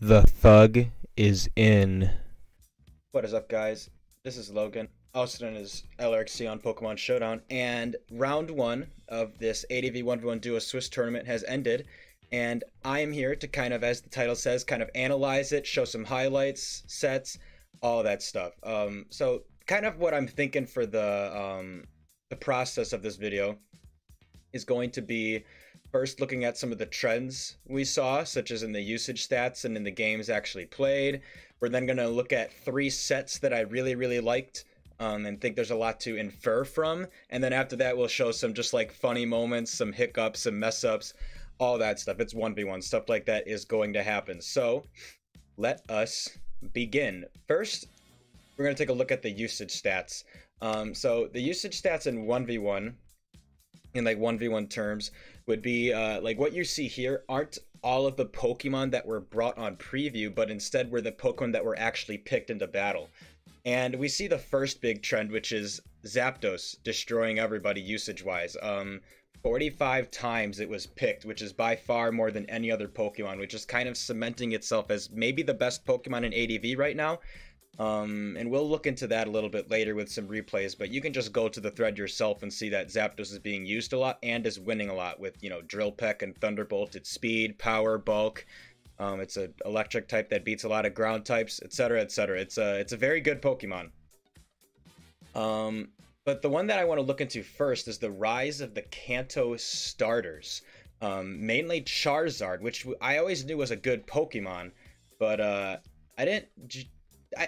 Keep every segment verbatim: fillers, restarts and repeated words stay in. The thug is in. What is up, guys? This is Logan, also known as L R X C on Pokemon Showdown, and round one of this eighty v one v one duo Swiss tournament has ended, and I am here to kind of, as the title says, kind of analyze it, show some highlights, sets, all that stuff. Um, so kind of what I'm thinking for the um, the process of this video is going to be first looking at some of the trends we saw, such as in the usage stats and in the games actually played. We're then going to look at three sets that I really, really liked um, and think there's a lot to infer from. And then after that, we'll show some just like funny moments, some hiccups, some mess ups, all that stuff. It's one v one. Stuff like that is going to happen. So let us begin. First, we're going to take a look at the usage stats. Um, so the usage stats in one v one, in like one v one terms, would be uh, like what you see here aren't all of the Pokemon that were brought on preview, but instead were the Pokemon that were actually picked into battle. And we see the first big trend, which is Zapdos destroying everybody usage-wise. Um, forty-five times it was picked, which is by far more than any other Pokemon, which is kind of cementing itself as maybe the best Pokemon in eighty V right now. Um, and we'll look into that a little bit later with some replays, but you can just go to the thread yourself and see that Zapdos is being used a lot and is winning a lot with, you know, Drill Peck and Thunderbolt. It's speed, power, bulk. Um, it's an electric type that beats a lot of ground types, et cetera, et cetera. It's a, it's a very good Pokemon. Um, but the one that I want to look into first is the rise of the Kanto starters. Um, mainly Charizard, which I always knew was a good Pokemon, but, uh, I didn't...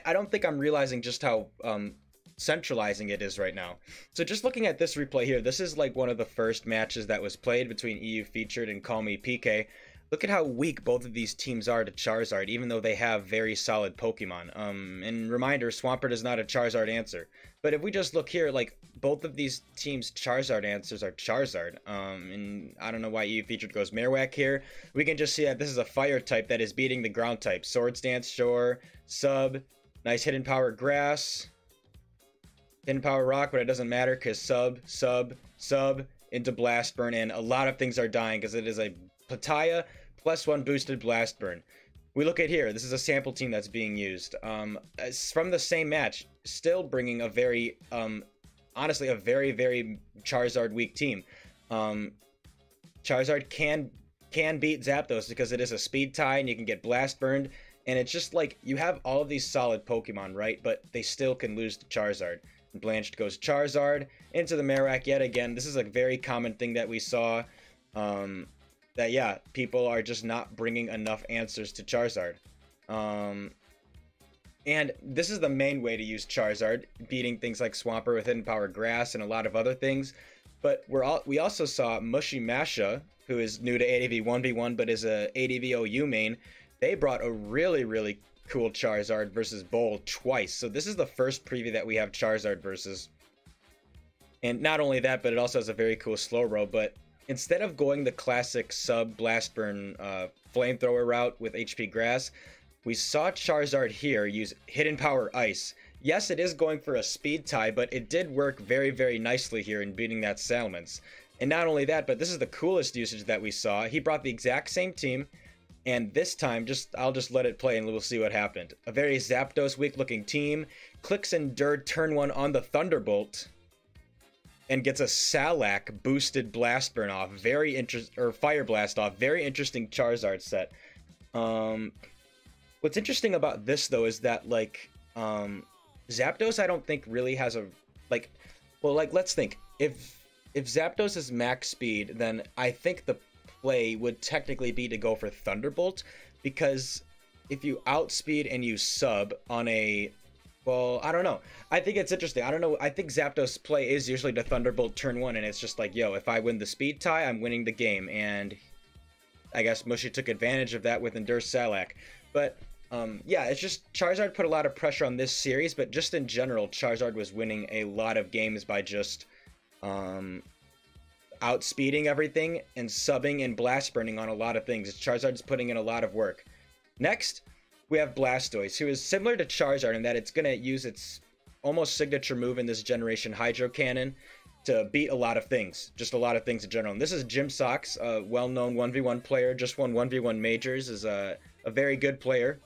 I don't think I'm realizing just how um, centralizing it is right now. So just looking at this replay here, this is like one of the first matches that was played between E U Featured and Call Me P K. Look at how weak both of these teams are to Charizard, even though they have very solid Pokemon. Um, and reminder, Swampert is not a Charizard answer. But if we just look here, like both of these teams' Charizard answers are Charizard. Um, and I don't know why E U Featured goes Marowak here. We can just see that this is a fire type that is beating the ground type. Swords Dance, Shore, Sub. Nice Hidden Power Grass, Hidden Power Rock, but it doesn't matter because Sub, Sub, Sub into Blast Burn, and a lot of things are dying because it is a Pataya plus one boosted Blast Burn. We look at here, this is a sample team that's being used. Um, from the same match, still bringing a very, um, honestly, a very, very Charizard weak team. Um, Charizard can, can beat Zapdos because it is a speed tie and you can get Blast Burned. And it's just like, you have all of these solid Pokemon, right? But they still can lose to Charizard. And Blanched goes Charizard into the Marowak yet again. This is a very common thing that we saw. Um, that, yeah, people are just not bringing enough answers to Charizard. Um, and this is the main way to use Charizard, beating things like Swampert with Hidden Power Grass and a lot of other things. But we're all, we also saw Mushy Masha, who is new to eighty V one v one, but is a eighty V O U main. They brought a really, really cool Charizard versus Bowl twice. So this is the first preview that we have Charizard versus. And not only that, but it also has a very cool Slowbro. But instead of going the classic sub-Blastburn uh, flamethrower route with H P Grass, we saw Charizard here use Hidden Power Ice. Yes, it is going for a speed tie, but it did work very, very nicely here in beating that Salamence. And not only that, but this is the coolest usage that we saw. He brought the exact same team. And this time, just I'll just let it play and we'll see what happened. A very Zapdos weak-looking team clicks Endured turn one on the Thunderbolt and gets a Salak boosted Blast Burn off. Very interesting, or Fire Blast off. Very interesting Charizard set. Um, what's interesting about this though is that like um, Zapdos, I don't think really has a like. Well, like let's think if if Zapdos is max speed, then I think the play would technically be to go for Thunderbolt, because if you outspeed and you sub on a, well, I don't know. I think it's interesting. I don't know. I think Zapdos play is usually to Thunderbolt turn one, and it's just like, yo, if I win the speed tie, I'm winning the game. And I guess Mushy took advantage of that with Endure Salak. But um, yeah, it's just Charizard put a lot of pressure on this series, but just in general, Charizard was winning a lot of games by just um, outspeeding everything and subbing and blast burning on a lot of things. Charizard's putting in a lot of work. Next, we have Blastoise, who is similar to Charizard in that it's going to use its almost signature move in this generation, Hydro Cannon, to beat a lot of things. Just a lot of things in general. And this is Jim Sox, a well-known one v one player, just won one v one majors, is a, a very good player.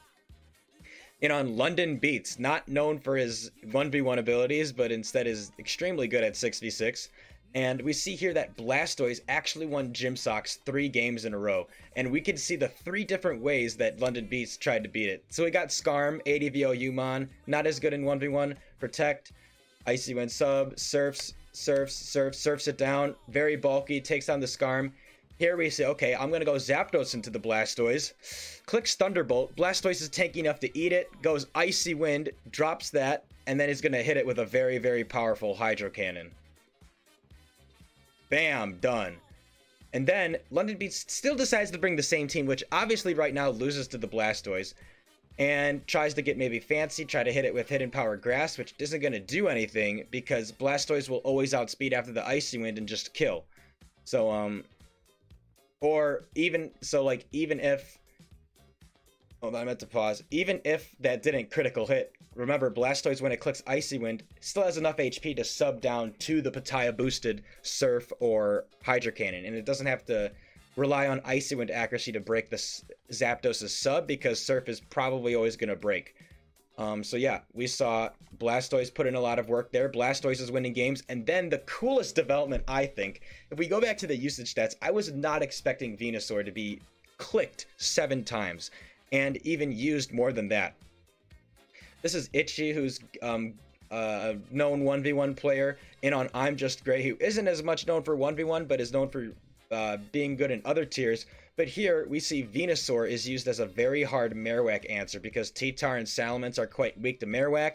You know, on London Beats, not known for his one v one abilities, but instead is extremely good at six v six. And we see here that Blastoise actually won Gym Sock's three games in a row. And we could see the three different ways that London Beats tried to beat it. So we got Skarm, A D V O Uman, not as good in one v one, Protect, Icy Wind Sub, Surfs, Surfs, Surfs, Surfs it down, very bulky, takes down the Skarm. Here we say, okay, I'm going to go Zapdos into the Blastoise. Clicks Thunderbolt, Blastoise is tanky enough to eat it, goes Icy Wind, drops that, and then he's going to hit it with a very, very powerful Hydro Cannon. Bam, done. And then London Beats still decides to bring the same team, which obviously right now loses to the Blastoise, and tries to get maybe fancy, try to hit it with Hidden Power Grass, which isn't going to do anything because Blastoise will always outspeed after the Icy Wind and just kill. So, um, or even, so like, even if, hold on, I meant to pause. Even if that didn't critical hit, remember, Blastoise, when it clicks Icy Wind, still has enough H P to sub down to the Pataya boosted Surf or Hydro Cannon, and it doesn't have to rely on Icy Wind accuracy to break the Zapdos's sub, because Surf is probably always going to break. Um, so yeah, we saw Blastoise put in a lot of work there. Blastoise is winning games, and then the coolest development, I think, if we go back to the usage stats, I was not expecting Venusaur to be clicked seven times, and even used more than that. This is Itchy, who's um, uh, a known one v one player, and on I'm Just Gray, who isn't as much known for one v one, but is known for uh, being good in other tiers. But here, we see Venusaur is used as a very hard Marowak answer, because Tyranitar and Salamence are quite weak to Marowak,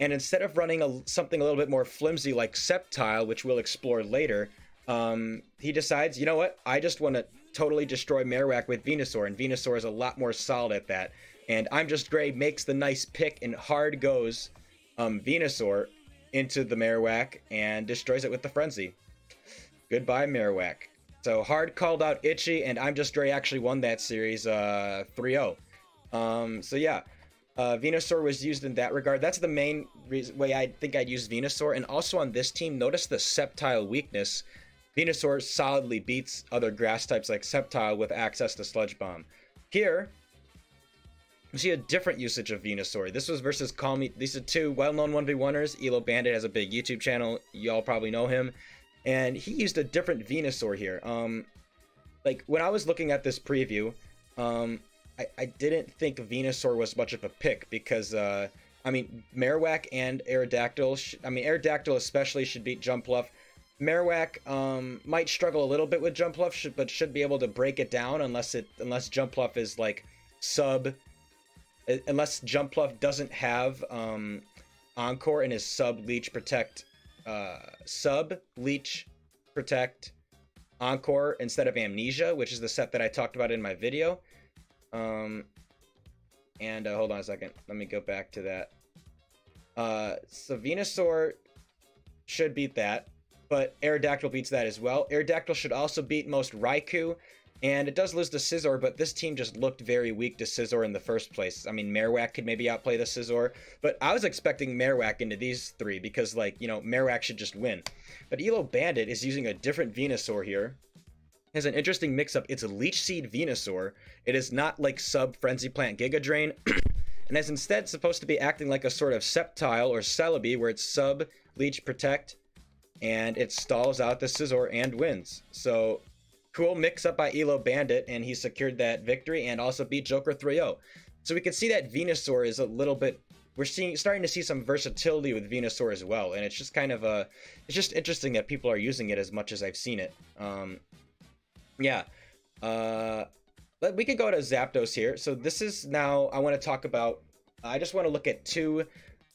and instead of running a, something a little bit more flimsy like Sceptile, which we'll explore later, um, he decides, you know what, I just want to totally destroy Marowak with Venusaur, and Venusaur is a lot more solid at that. And I'm Just Gray makes the nice pick and hard goes um, Venusaur into the Marowak and destroys it with the Frenzy. Goodbye, Marowak. So hard called out Itchy, and I'm Just Gray actually won that series uh, three oh. Um, so yeah, uh, Venusaur was used in that regard. That's the main reason, way I think I'd use Venusaur. And also on this team, notice the Sceptile weakness. Venusaur solidly beats other grass types like Sceptile with access to Sludge Bomb. Here, we see a different usage of Venusaur. This was versus Call Me. These are two well-known one v one ers. Elo Bandit has a big YouTube channel. Y'all probably know him. And he used a different Venusaur here. Um, like, when I was looking at this preview, um, I, I didn't think Venusaur was much of a pick because, uh, I mean, Marowak and Aerodactyl, I mean, Aerodactyl especially should beat Jumpluff. Marowak um, might struggle a little bit with Jumpluff, should, but should be able to break it down unless, it, unless Jumpluff is, like, sub... Unless Jumpluff doesn't have um, Encore in his sub Leech Protect, uh, sub Leech Protect Encore instead of Amnesia, which is the set that I talked about in my video. Um, and uh, hold on a second, let me go back to that. Uh, so Venusaur should beat that, but Aerodactyl beats that as well. Aerodactyl should also beat most Raikou. And it does lose to Scizor, but this team just looked very weak to Scizor in the first place. I mean, Marowak could maybe outplay the Scizor, but I was expecting Marowak into these three because, like, you know, Marowak should just win. But Elo Bandit is using a different Venusaur here. It has an interesting mix-up. It's a Leech Seed Venusaur. It is not like sub Frenzy Plant Giga Drain, and is instead supposed to be acting like a sort of Sceptile or Celebi, where it's sub Leech Protect, and it stalls out the Scizor and wins. So... cool mix up by Elo Bandit, and he secured that victory and also beat Joker three oh. So we can see that Venusaur is a little bit, we're seeing starting to see some versatility with Venusaur as well, and it's just kind of a, it's just interesting that people are using it as much as I've seen it. Um, yeah, uh, but we could go to Zapdos here. So this is now, I want to talk about, I just want to look at two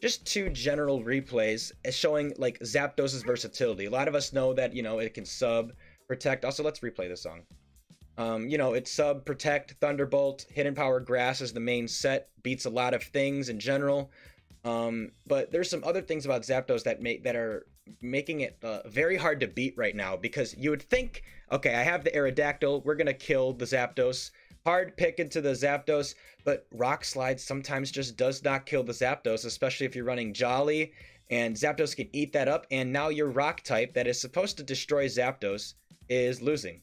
Just two general replays showing like Zapdos's versatility. A lot of us know that, you know, it can sub Protect. Also, let's replay this song. Um, you know, it's sub, Protect, Thunderbolt, Hidden Power Grass is the main set. Beats a lot of things in general. Um, but there's some other things about Zapdos that make that are making it uh, very hard to beat right now, because you would think, okay, I have the Aerodactyl. We're going to kill the Zapdos. Hard pick into the Zapdos, but Rock Slide sometimes just does not kill the Zapdos, especially if you're running Jolly. And Zapdos can eat that up. And now your Rock type that is supposed to destroy Zapdos is losing.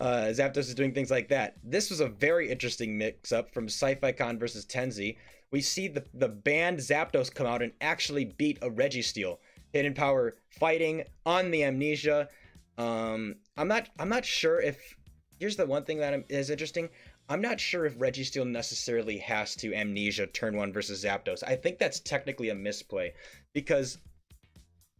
Uh, Zapdos is doing things like that. This was a very interesting mix-up from Syphicon versus Tenzi. We see the, the banned Zapdos come out and actually beat a Registeel. Hidden Power fighting on the Amnesia. Um, I'm not I'm not sure if... Here's the one thing that is interesting. I'm not sure if Registeel necessarily has to Amnesia turn one versus Zapdos. I think that's technically a misplay, because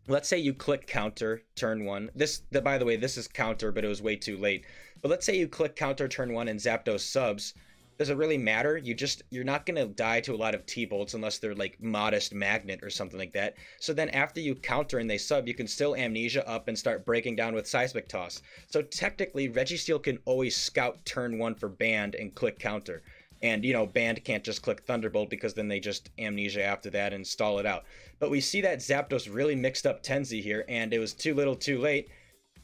let's say you click counter turn one. This, the, by the way, this is counter, but it was way too late. But let's say you click counter turn one and Zapdos subs. Does it really matter? You just, you're not going to die to a lot of T-Bolts unless they're like modest magnet or something like that. So then after you counter and they sub, you can still Amnesia up and start breaking down with Seismic Toss. So technically, Registeel can always scout turn one for Band and click counter. And, you know, Band can't just click Thunderbolt because then they just Amnesia after that and stall it out. But we see that Zapdos really mixed up Tenzi here, and it was too little too late.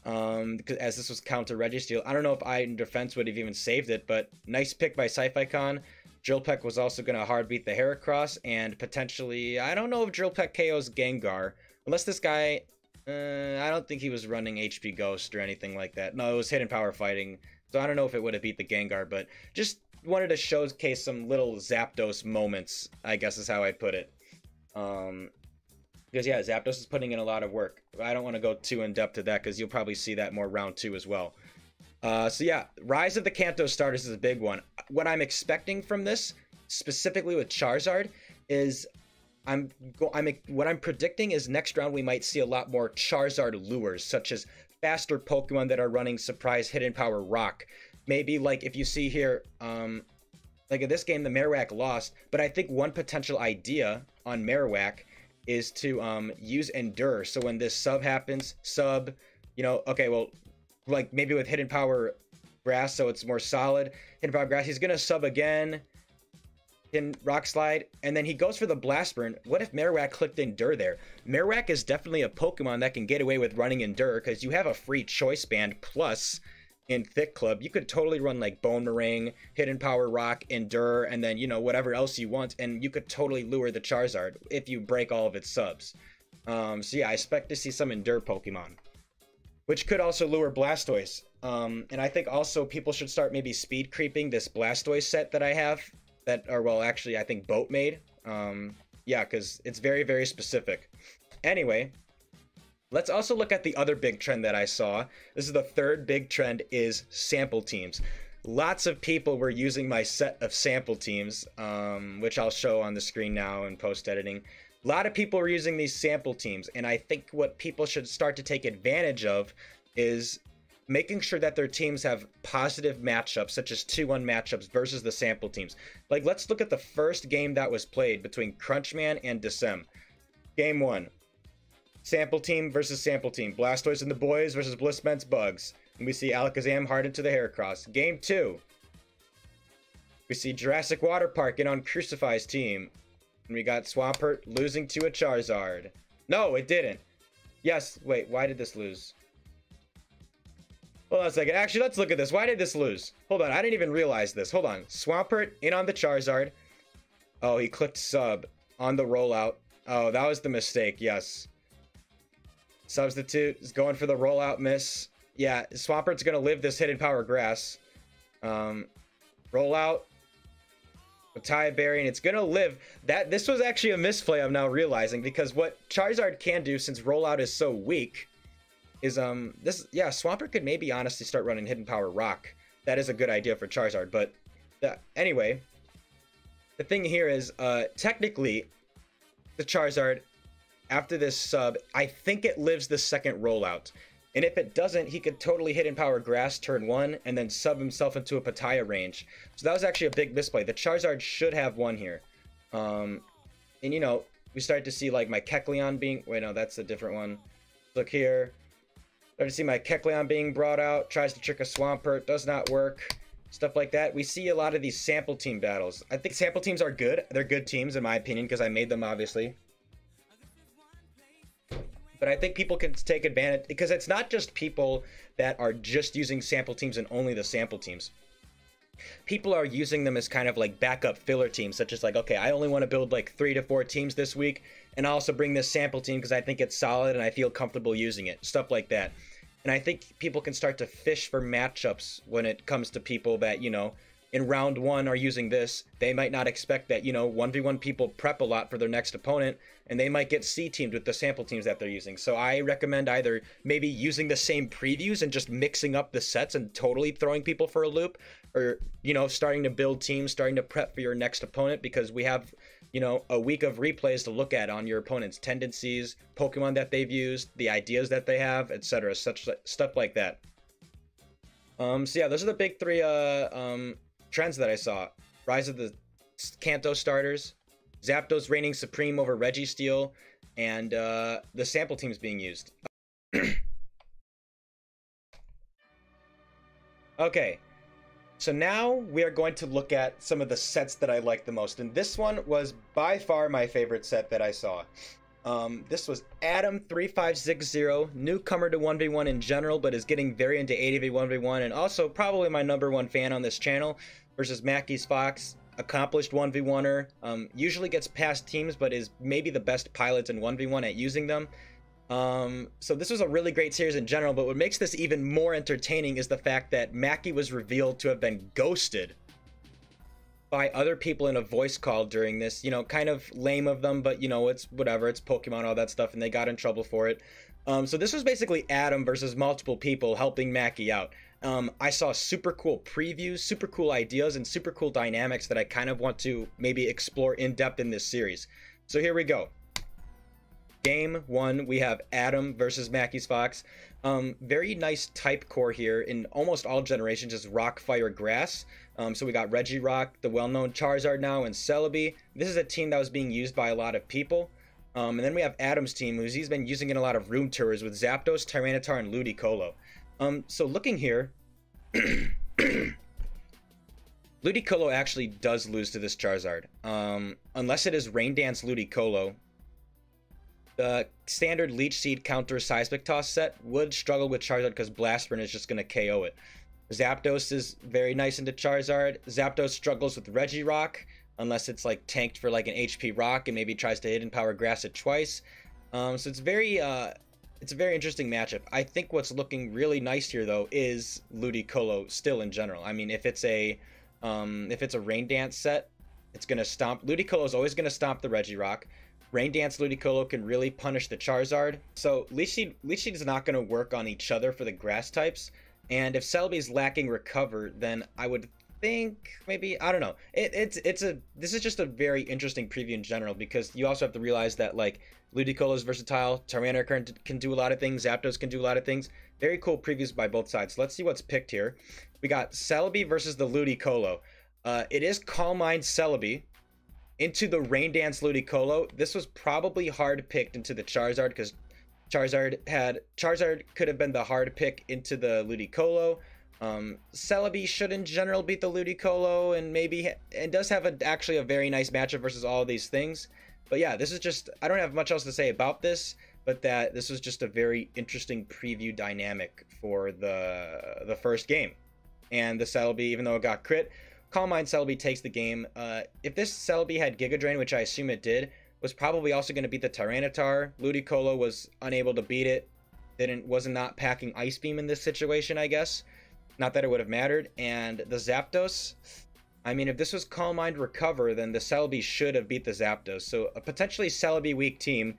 Um, as this was counter Registeel. I don't know if I in defense would have even saved it, but nice pick by Syphicon. Drillpeck was also going to hard beat the Heracross, and potentially, I don't know if Drillpeck K Os Gengar, unless this guy, uh, I don't think he was running H P Ghost or anything like that. No, it was Hidden Power fighting, so I don't know if it would have beat the Gengar, but just wanted to showcase some little Zapdos moments, I guess is how I put it. Um... Because, yeah, Zapdos is putting in a lot of work. I don't want to go too in-depth to that because you'll probably see that more round two as well. Uh, so, yeah, Rise of the Kanto Starters is a big one. What I'm expecting from this, specifically with Charizard, is I'm, I'm what I'm predicting is next round we might see a lot more Charizard lures, such as faster Pokemon that are running Surprise, Hidden Power, Rock. Maybe, like, if you see here... Um, like, in this game, the Marowak lost, but I think one potential idea on Marowak is to um, use Endure. So when this sub happens, sub, you know, okay, well, like maybe with Hidden Power Grass, so it's more solid. Hidden Power Grass, he's going to sub again, in Rock Slide, and then he goes for the Blast Burn. What if Marowak clicked Endure there? Marowak is definitely a Pokemon that can get away with running Endure because you have a free Choice Band plus in Thick Club. You could totally run like Boomerang, Hidden Power Rock, Endure, and then, you know, whatever else you want, and you could totally lure the Charizard if you break all of its subs. Um, so yeah, I expect to see some Endure Pokemon, which could also lure Blastoise. Um, and I think also people should start maybe speed creeping this Blastoise set that I have, that are, well, actually, I think Boat made. Um, yeah, because it's very, very specific. Anyway, let's also look at the other big trend that I saw. This is the third big trend, is sample teams. Lots of people were using my set of sample teams, um, which I'll show on the screen now in post-editing. A lot of people were using these sample teams, and I think what people should start to take advantage of is making sure that their teams have positive matchups, such as two one matchups versus the sample teams. Like, let's look at the first game that was played between Crunchman and Decem. Game one. Sample team versus sample team. Blastoise and the boys versus Blissbent's Bugs. And we see Alakazam hardened to the Heracross. Game two. We see Jurassic Water Park in on Crucify's team. And we got Swampert losing to a Charizard. No, it didn't. Yes, wait, why did this lose? Hold on a second. Actually, let's look at this. Why did this lose? Hold on, I didn't even realize this. Hold on. Swampert in on the Charizard. Oh, he clicked sub on the rollout. Oh, that was the mistake, yes. Substitute is going for the rollout miss. Yeah, Swampert's going to live this Hidden Power Grass. Um, rollout. Pataya Berry, and it's going to live. That This was actually a misplay, I'm now realizing, because what Charizard can do, since rollout is so weak, is, um, this, yeah, Swampert could maybe honestly start running Hidden Power Rock. That is a good idea for Charizard, but the, anyway, the thing here is, uh, technically, the Charizard... After this sub, I think it lives the second rollout. And if it doesn't, he could totally Hidden Power Grass turn one and then sub himself into a Pataya range. So that was actually a big misplay. The Charizard should have won here. Um, and, you know, we start to see, like, my Kecleon being... Wait, no, that's a different one. Look here. Start to see my Kecleon being brought out. Tries to trick a Swampert. Does not work. Stuff like that. We see a lot of these sample team battles. I think sample teams are good. They're good teams, in my opinion, because I made them, obviously. But I think people can take advantage, because it's not just people that are just using sample teams and only the sample teams. People are using them as kind of like backup filler teams, such as like, okay, I only want to build like three to four teams this week, and I also bring this sample team because I think it's solid and I feel comfortable using it. Stuff like that. And I think people can start to fish for matchups when it comes to people that, you know, in round one are using this. They might not expect that, you know, one v one people prep a lot for their next opponent, and they might get C-teamed with the sample teams that they're using. So I recommend either maybe using the same previews and just mixing up the sets and totally throwing people for a loop, or, you know, starting to build teams, starting to prep for your next opponent, because we have, you know, a week of replays to look at on your opponent's tendencies, Pokemon that they've used, the ideas that they have, et cetera, such stuff like that. Um, so yeah, those are the big three, uh, um, trends that I saw. Rise of the Kanto starters, Zapdos reigning supreme over Registeel, and uh, the sample teams being used. Okay, so now we are going to look at some of the sets that I like the most, and this one was by far my favorite set that I saw. Um, this was Adam three five six zero, newcomer to one v one in general, but is getting very into eighty v one v one, and also probably my number one fan on this channel, versus Mackey's Fox, accomplished one v one-er, um, usually gets past teams, but is maybe the best pilots in one v one at using them. Um, so this was a really great series in general, but what makes this even more entertaining is the fact that Mackey was revealed to have been ghosted by other people in a voice call during this. You know, kind of lame of them, but you know, it's whatever, it's Pokemon, all that stuff, and they got in trouble for it. Um, so this was basically Adam versus multiple people helping Mackey out. Um, I saw super cool previews, super cool ideas, and super cool dynamics that I kind of want to maybe explore in depth in this series. So here we go. Game one, we have Adam versus Mackey's Fox. Um, very nice type core here in almost all generations is rock, fire, grass. Um, so we got Regirock, the well-known Charizard now, and Celebi. This is a team that was being used by a lot of people. Um, and then we have Adam's team, who's he's been using in a lot of room tours with Zapdos, Tyranitar, and Ludicolo. Um, so looking here, Ludicolo actually does lose to this Charizard. Um, unless it is Rain Dance Ludicolo, the standard Leech Seed counter Seismic Toss set would struggle with Charizard because Blast Burn is just going to K O it. Zapdos is very nice into Charizard. Zapdos struggles with Regirock unless it's like tanked for like an H P Rock and maybe tries to Hidden Power Grass it twice. Um, so it's very, uh, it's a very interesting matchup. I think what's looking really nice here though is Ludicolo still in general. I mean, if it's a, um, if it's a Rain Dance set, it's going to stomp. Ludicolo is always going to stomp the Regirock. Rain Dance Ludicolo can really punish the Charizard. So Leech Seed, Leech Seed is not going to work on each other for the grass types. And if Celebi is lacking recover, then I would think maybe, I don't know. It, it's it's a this is just a very interesting preview in general, because you also have to realize that like Ludicolo is versatile, Tyranitar can, can do a lot of things, Zapdos can do a lot of things. Very cool previews by both sides. Let's see what's picked here. We got Celebi versus the Ludicolo. Uh, it is Calm Mind Celebi into the Rain Dance Ludicolo. This was probably hard picked into the Charizard because Charizard had Charizard could have been the hard pick into the Ludicolo. Um, Celebi should in general beat the Ludicolo, and maybe and does have a, actually a very nice matchup versus all of these things. But yeah, this is just, I don't have much else to say about this, but that this was just a very interesting preview dynamic for the the first game, and the Celebi, even though it got crit, Calm Mind Celebi takes the game. Uh, if this Celebi had Giga Drain, which I assume it did, was probably also going to beat the Tyranitar. Ludicolo was unable to beat it. Didn't was not packing Ice Beam in this situation, I guess. Not that it would have mattered. And the Zapdos, I mean, if this was Calm Mind Recover, then the Celebi should have beat the Zapdos. So a potentially Celebi weak team.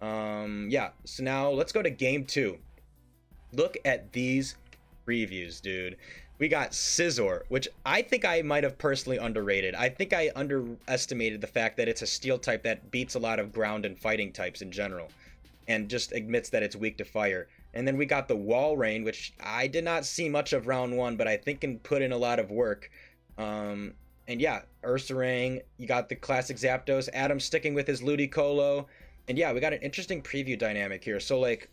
Um, yeah. So now let's go to game two. Look at these previews, dude. We got Scizor, which I think I might have personally underrated. I think I underestimated the fact that it's a steel type that beats a lot of ground and fighting types in general, and just admits that it's weak to fire. And then we got the Walrein, which I did not see much of round one, but I think can put in a lot of work. Um, and yeah, Ursaring, you got the classic Zapdos, Adam sticking with his Ludicolo. And yeah, we got an interesting preview dynamic here. So like,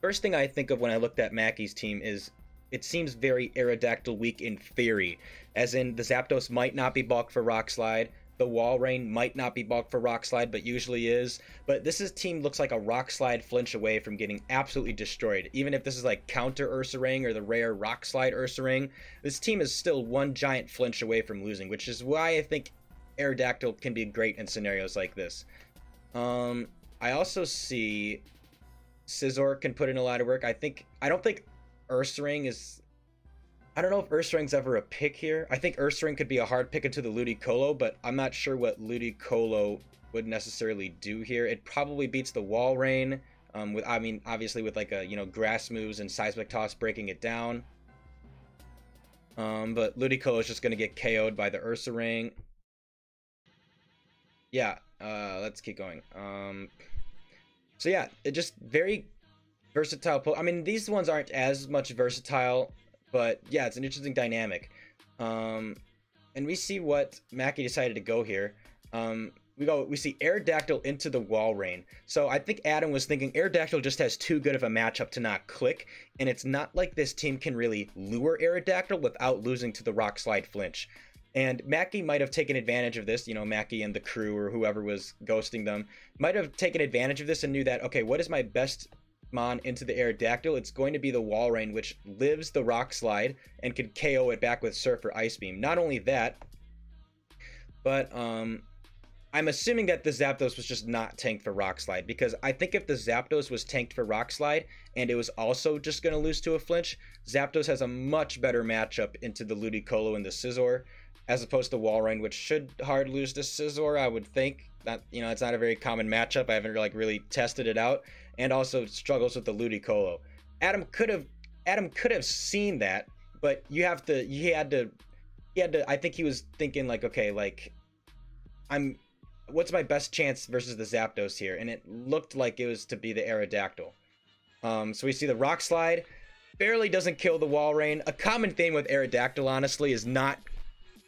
first thing I think of when I looked at Mackey's team is, it seems very Aerodactyl weak in theory, as in the Zapdos might not be bulked for Rock Slide, the Walrein might not be bulked for Rock Slide, but usually is. But this is, team looks like a Rock Slide flinch away from getting absolutely destroyed. Even if this is like counter Ursaring or the rare Rock Slide Ursaring, this team is still one giant flinch away from losing, which is why I think Aerodactyl can be great in scenarios like this. Um, I also see Scizor can put in a lot of work. I think I don't think Ursaring is... I don't know if Ursaring's ever a pick here. I think Ursaring could be a hard pick into the Ludicolo, but I'm not sure what Ludicolo would necessarily do here. It probably beats the Walrein. Um, with I mean, obviously with like a, you know, grass moves and seismic toss breaking it down. Um, but Ludicolo is just going to get K O'd by the Ursaring. Yeah, uh, let's keep going. Um, so yeah, it just very versatile. Po I mean, these ones aren't as much versatile, but yeah, it's an interesting dynamic. Um, and we see what Mackey decided to go here. Um, We go. We see Aerodactyl into the Walrein. So I think Adam was thinking Aerodactyl just has too good of a matchup to not click, and it's not like this team can really lure Aerodactyl without losing to the Rock Slide Flinch. And Mackey might have taken advantage of this. You know, Mackey and the crew or whoever was ghosting them might have taken advantage of this and knew that, okay, what is my best mon into the Aerodactyl? It's going to be the Walrein, which lives the Rock Slide and could K O it back with Surf or Ice Beam. Not only that, but um. I'm assuming that the Zapdos was just not tanked for Rock Slide, because I think if the Zapdos was tanked for Rock Slide and it was also just going to lose to a flinch, Zapdos has a much better matchup into the Ludicolo and the Scizor as opposed to Walrein, which should hard lose to Scizor, I would think. Not, you know, it's not a very common matchup. I haven't like really tested it out, and also struggles with the Ludicolo. Adam could have Adam could have seen that, but you have to he had to he had to I think he was thinking like, okay, like I'm what's my best chance versus the Zapdos here? And it looked like it was to be the Aerodactyl. Um, so we see the Rock Slide barely doesn't kill the Walrein. A common theme with Aerodactyl, honestly, is not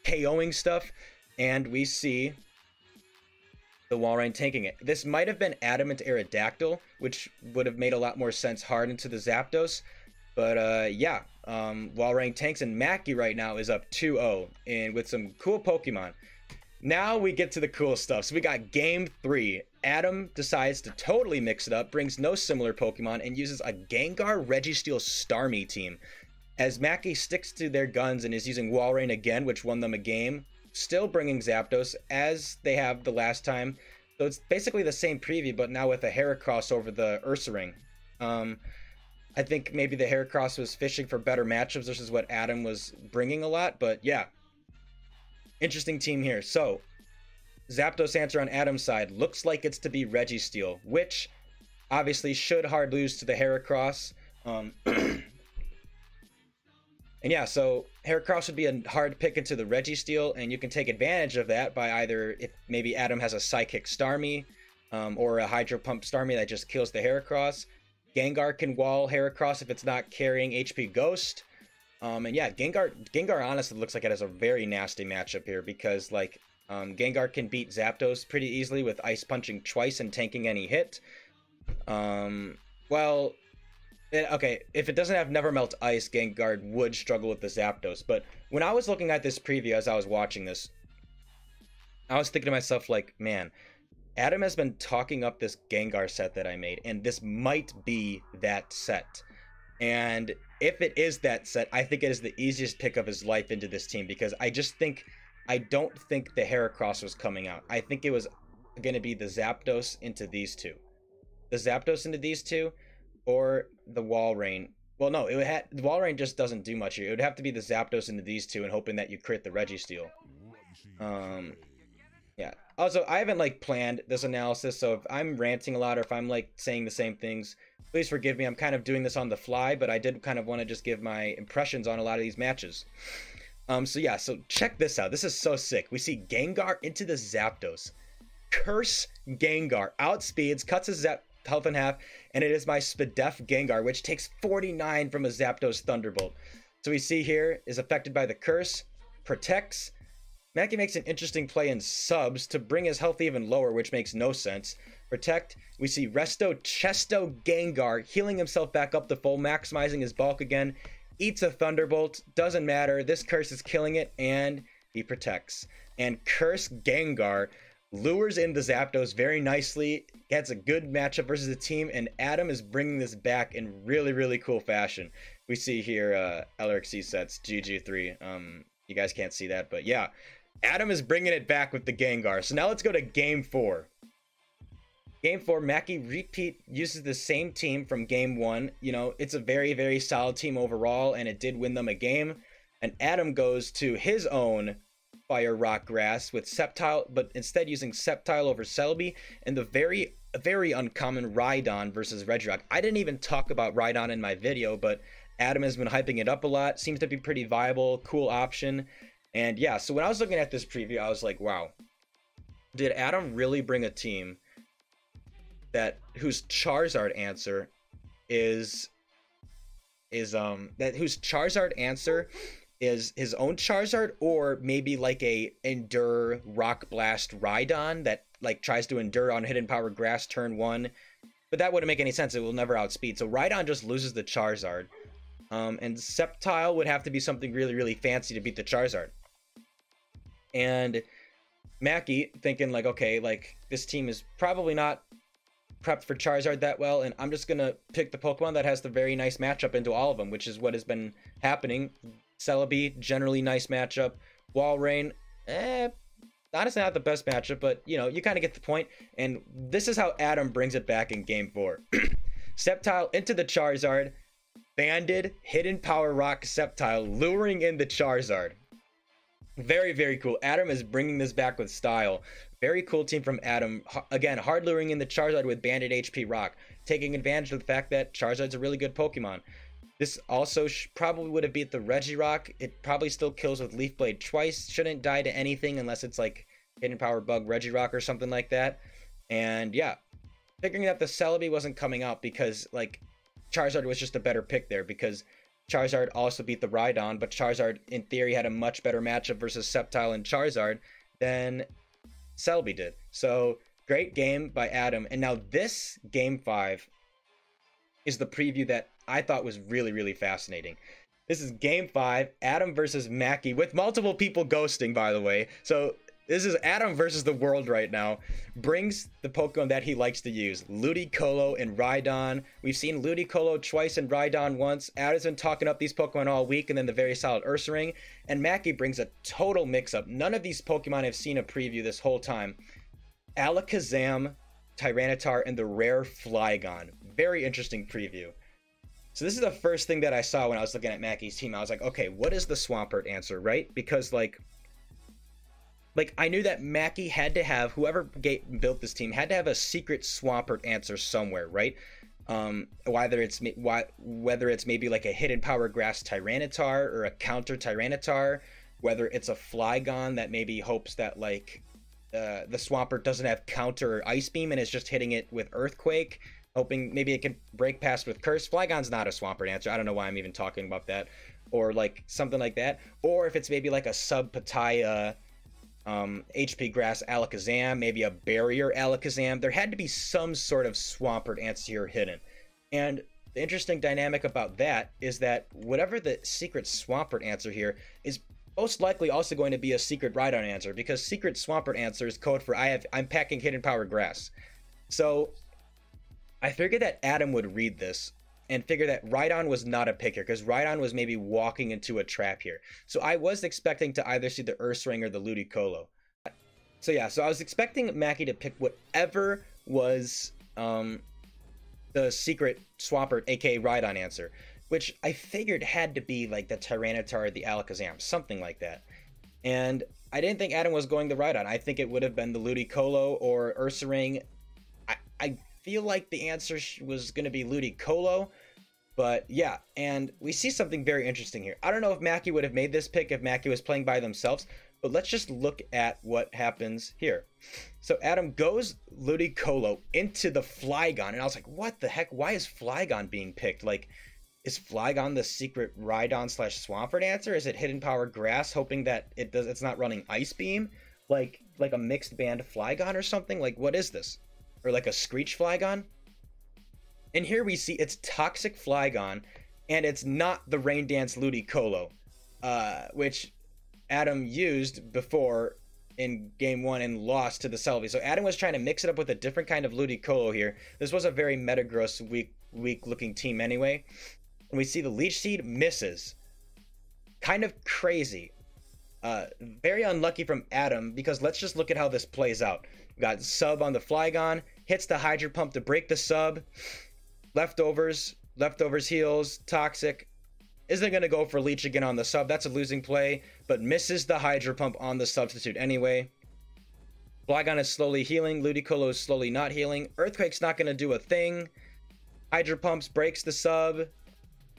KOing stuff. And we see the Walrein tanking it. This might have been Adamant Aerodactyl, which would have made a lot more sense hard into the Zapdos. But uh, yeah, um, Walrein tanks, and Mackey right now is up two oh and with some cool Pokemon. Now we get to the cool stuff. So we got game three. Adam decides to totally mix it up, brings no similar Pokemon, and uses a Gengar Registeel Starmie team. As Mackey sticks to their guns and is using Walrein again, which won them a game, still bringing Zapdos as they have the last time. So it's basically the same preview, but now with a Heracross over the Ursaring. Um, I think maybe the Heracross was fishing for better matchups, which is what Adam was bringing a lot, but yeah. Interesting team here. So, Zapdos answer on Adam's side looks like it's to be Registeel, which obviously should hard lose to the Heracross. Um, and yeah, so Heracross would be a hard pick into the Registeel, and you can take advantage of that by either, if maybe Adam has a Psychic Starmie um, or a Hydro Pump Starmie that just kills the Heracross. Gengar can wall Heracross if it's not carrying H P Ghost. Um, and yeah, Gengar, Gengar honestly looks like it has a very nasty matchup here, because like um, Gengar can beat Zapdos pretty easily with Ice Punching twice and tanking any hit. Um, well, it, okay, if it doesn't have Never Melt Ice, Gengar would struggle with the Zapdos. But when I was looking at this preview as I was watching this, I was thinking to myself like, man, Adam has been talking up this Gengar set that I made, and this might be that set. And if it is that set, I think it is the easiest pick of his life into this team, because I just think, I don't think the Heracross was coming out. I think it was going to be the Zapdos into these two. The Zapdos into these two, or the Walrein. Well, no, it had, the Walrein just doesn't do much here. It would have to be the Zapdos into these two and hoping that you crit the Registeel. Um, yeah. Also, I haven't like planned this analysis, so if I'm ranting a lot or if I'm like saying the same things, please forgive me. I'm kind of doing this on the fly, but I did kind of want to just give my impressions on a lot of these matches. Um, so yeah, so check this out. This is so sick. We see Gengar into the Zapdos. Curse Gengar outspeeds, cuts his Zap health in half, and it is my Spidef Gengar, which takes forty-nine from a Zapdos Thunderbolt. So we see here is affected by the curse, protects. Mackey makes an interesting play in subs to bring his health even lower, which makes no sense. Protect. We see Resto Chesto Gengar healing himself back up to full, maximizing his bulk again. Eats a Thunderbolt. Doesn't matter. This curse is killing it, and he protects. And Curse Gengar lures in the Zapdos very nicely. Gets a good matchup versus the team, and Adam is bringing this back in really, really cool fashion. We see here uh, L R X C sets G G three. Um, you guys can't see that, but yeah. Adam is bringing it back with the Gengar. So now let's go to game four. Game four, Mackey repeat uses the same team from game one. You know, it's a very, very solid team overall, and it did win them a game. And Adam goes to his own Fire Rock Grass with Sceptile, but instead using Sceptile over Celebi and the very, very uncommon Rhydon versus Regirock. I didn't even talk about Rhydon in my video, but Adam has been hyping it up a lot. Seems to be pretty viable, cool option. And yeah, so when I was looking at this preview, I was like, wow, did Adam really bring a team that whose Charizard answer is is um that whose Charizard answer is his own Charizard, or maybe like a endure Rock Blast Rhydon that like tries to endure on Hidden Power Grass turn one, but that wouldn't make any sense. It will never outspeed, so Rhydon just loses the Charizard. Um, and Sceptile would have to be something really, really fancy to beat the Charizard. And Mackey thinking like, okay, like this team is probably not prepped for Charizard that well, and I'm just gonna pick the Pokemon that has the very nice matchup into all of them, which is what has been happening. Celebi, generally nice matchup. Walrein, eh, honestly not the best matchup, but you know, you kind of get the point. And this is how Adam brings it back in game four. Sceptile into the Charizard, banded, Hidden Power Rock Sceptile, luring in the Charizard. Very, very cool. Adam is bringing this back with style. Very cool team from Adam. Again, hard luring in the Charizard with banded H P Rock, taking advantage of the fact that Charizard's a really good Pokemon. This also sh probably would have beat the Regirock. It probably still kills with Leaf Blade twice. Shouldn't die to anything unless it's like Hidden Power Bug Regirock or something like that. And yeah, figuring that the Celebi wasn't coming out because like Charizard was just a better pick there, because Charizard also beat the Rhydon, but Charizard in theory had a much better matchup versus Sceptile and Charizard than Celebi did. So great game by Adam. And now this game five is the preview that I thought was really, really fascinating. This is game five, Adam versus Mackey, with multiple people ghosting, by the way. So this is Adam versus the world right now. Brings the Pokemon that he likes to use, Ludicolo and Rhydon. We've seen Ludicolo twice and Rhydon once. Adam's been talking up these Pokemon all week, and then the very solid Ursaring. And Mackey brings a total mix-up. None of these Pokemon have seen a preview this whole time. Alakazam, Tyranitar, and the rare Flygon. Very interesting preview. So this is the first thing that I saw when I was looking at Mackey's team. I was like, okay, what is the Swampert answer, right? Because like... Like, I knew that Mackey had to have, whoever built this team, had to have a secret Swampert answer somewhere, right? Um, whether it's why, whether it's maybe like a Hidden Power Grass Tyranitar or a counter Tyranitar, whether it's a Flygon that maybe hopes that, like, uh, the Swampert doesn't have counter or Ice Beam and is just hitting it with Earthquake, hoping maybe it can break past with Curse. Flygon's not a Swampert answer. I don't know why I'm even talking about that. Or, like, something like that. Or if it's maybe like a sub-Pataya... Um, H P Grass Alakazam, maybe a Barrier Alakazam. There had to be some sort of Swampert answer here hidden. And the interesting dynamic about that is that whatever the secret Swampert answer here is most likely also going to be a secret Rhydon answer, because secret Swampert answer is code for I have, I'm packing Hidden Power Grass. So I figured that Adam would read this and figure that Rhydon was not a pick here, because Rhydon was maybe walking into a trap here. So I was expecting to either see the Ursaring or the Ludicolo. So yeah, so I was expecting Mackey to pick whatever was um, the secret Swampert, aka Rhydon answer, which I figured had to be like the Tyranitar or the Alakazam, something like that. And I didn't think Adam was going the Rhydon. I think it would have been the Ludicolo or Ursaring. I, I feel like the answer was going to be Ludicolo. But yeah, and we see something very interesting here. I don't know if Mackey would have made this pick if Mackey was playing by themselves, but let's just look at what happens here. So Adam goes Ludicolo into the Flygon, and I was like, what the heck? Why is Flygon being picked? Like, is Flygon the secret Rhydon slash Swampert answer? Is it Hidden Power Grass, hoping that it does, it's not running Ice Beam? Like, like a mixed band Flygon or something? Like, what is this? Or like a Screech Flygon? And here we see it's Toxic Flygon, and it's not the Rain Dance Ludicolo, uh, which Adam used before in game one and lost to the Celebi. So Adam was trying to mix it up with a different kind of Ludicolo here. This was a very Metagross weak, weak looking team anyway. And we see the Leech Seed misses. Kind of crazy. Uh, very unlucky from Adam, because let's just look at how this plays out. We got sub on the Flygon, hits the Hydro Pump to break the sub. Leftovers, leftovers heals, toxic. Isn't going to go for Leech again on the sub. That's a losing play, but misses the Hydro Pump on the substitute anyway. Flygon is slowly healing. Ludicolo is slowly not healing. Earthquake's not going to do a thing. Hydro Pumps breaks the sub.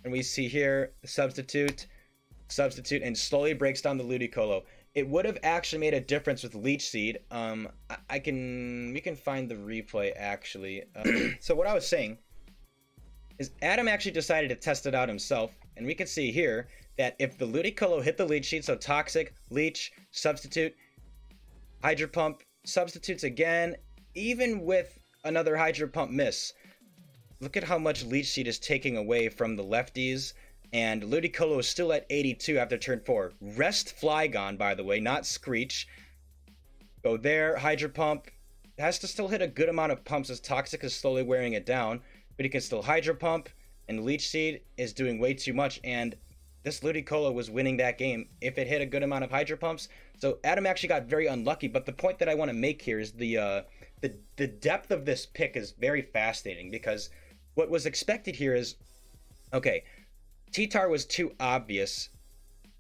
And we see here, substitute. Substitute and slowly breaks down the Ludicolo. It would have actually made a difference with Leech Seed. Um, I, I can we can find the replay actually. Uh, so what I was saying is Adam actually decided to test it out himself, and we can see here that if the Ludicolo hit the Leech Seed, so toxic, Leech, substitute, Hydro Pump, substitutes again, even with another Hydro Pump miss. Look at how much Leech Seed is taking away from the lefties. And Ludicolo is still at eighty-two after turn four. Rest Flygon, by the way, not Screech. Go there, Hydro Pump. Has to still hit a good amount of pumps as Toxic is slowly wearing it down. But he can still Hydro Pump. And Leech Seed is doing way too much. And this Ludicolo was winning that game if it hit a good amount of Hydro Pumps. So Adam actually got very unlucky. But the point that I want to make here is the, uh, the, the depth of this pick is very fascinating. Because what was expected here is... Okay... T-Tar was too obvious,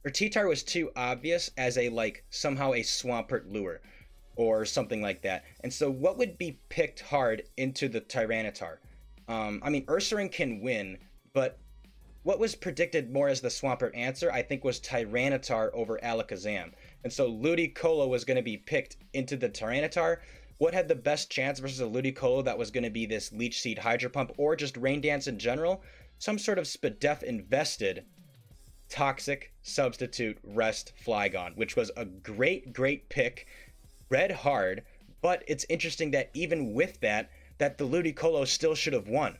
or T-Tar was too obvious as a, like, somehow a Swampert lure, or something like that. And so what would be picked hard into the Tyranitar? Um, I mean, Ursaring can win, but what was predicted more as the Swampert answer, I think, was Tyranitar over Alakazam. And so Ludicolo was going to be picked into the Tyranitar. What had the best chance versus a Ludicolo that was going to be this Leech Seed, Hydro Pump, or just Rain Dance in general? Some sort of Spadef invested toxic substitute rest Flygon, which was a great, great pick. Red hard, but it's interesting that even with that, that the Ludicolo still should have won.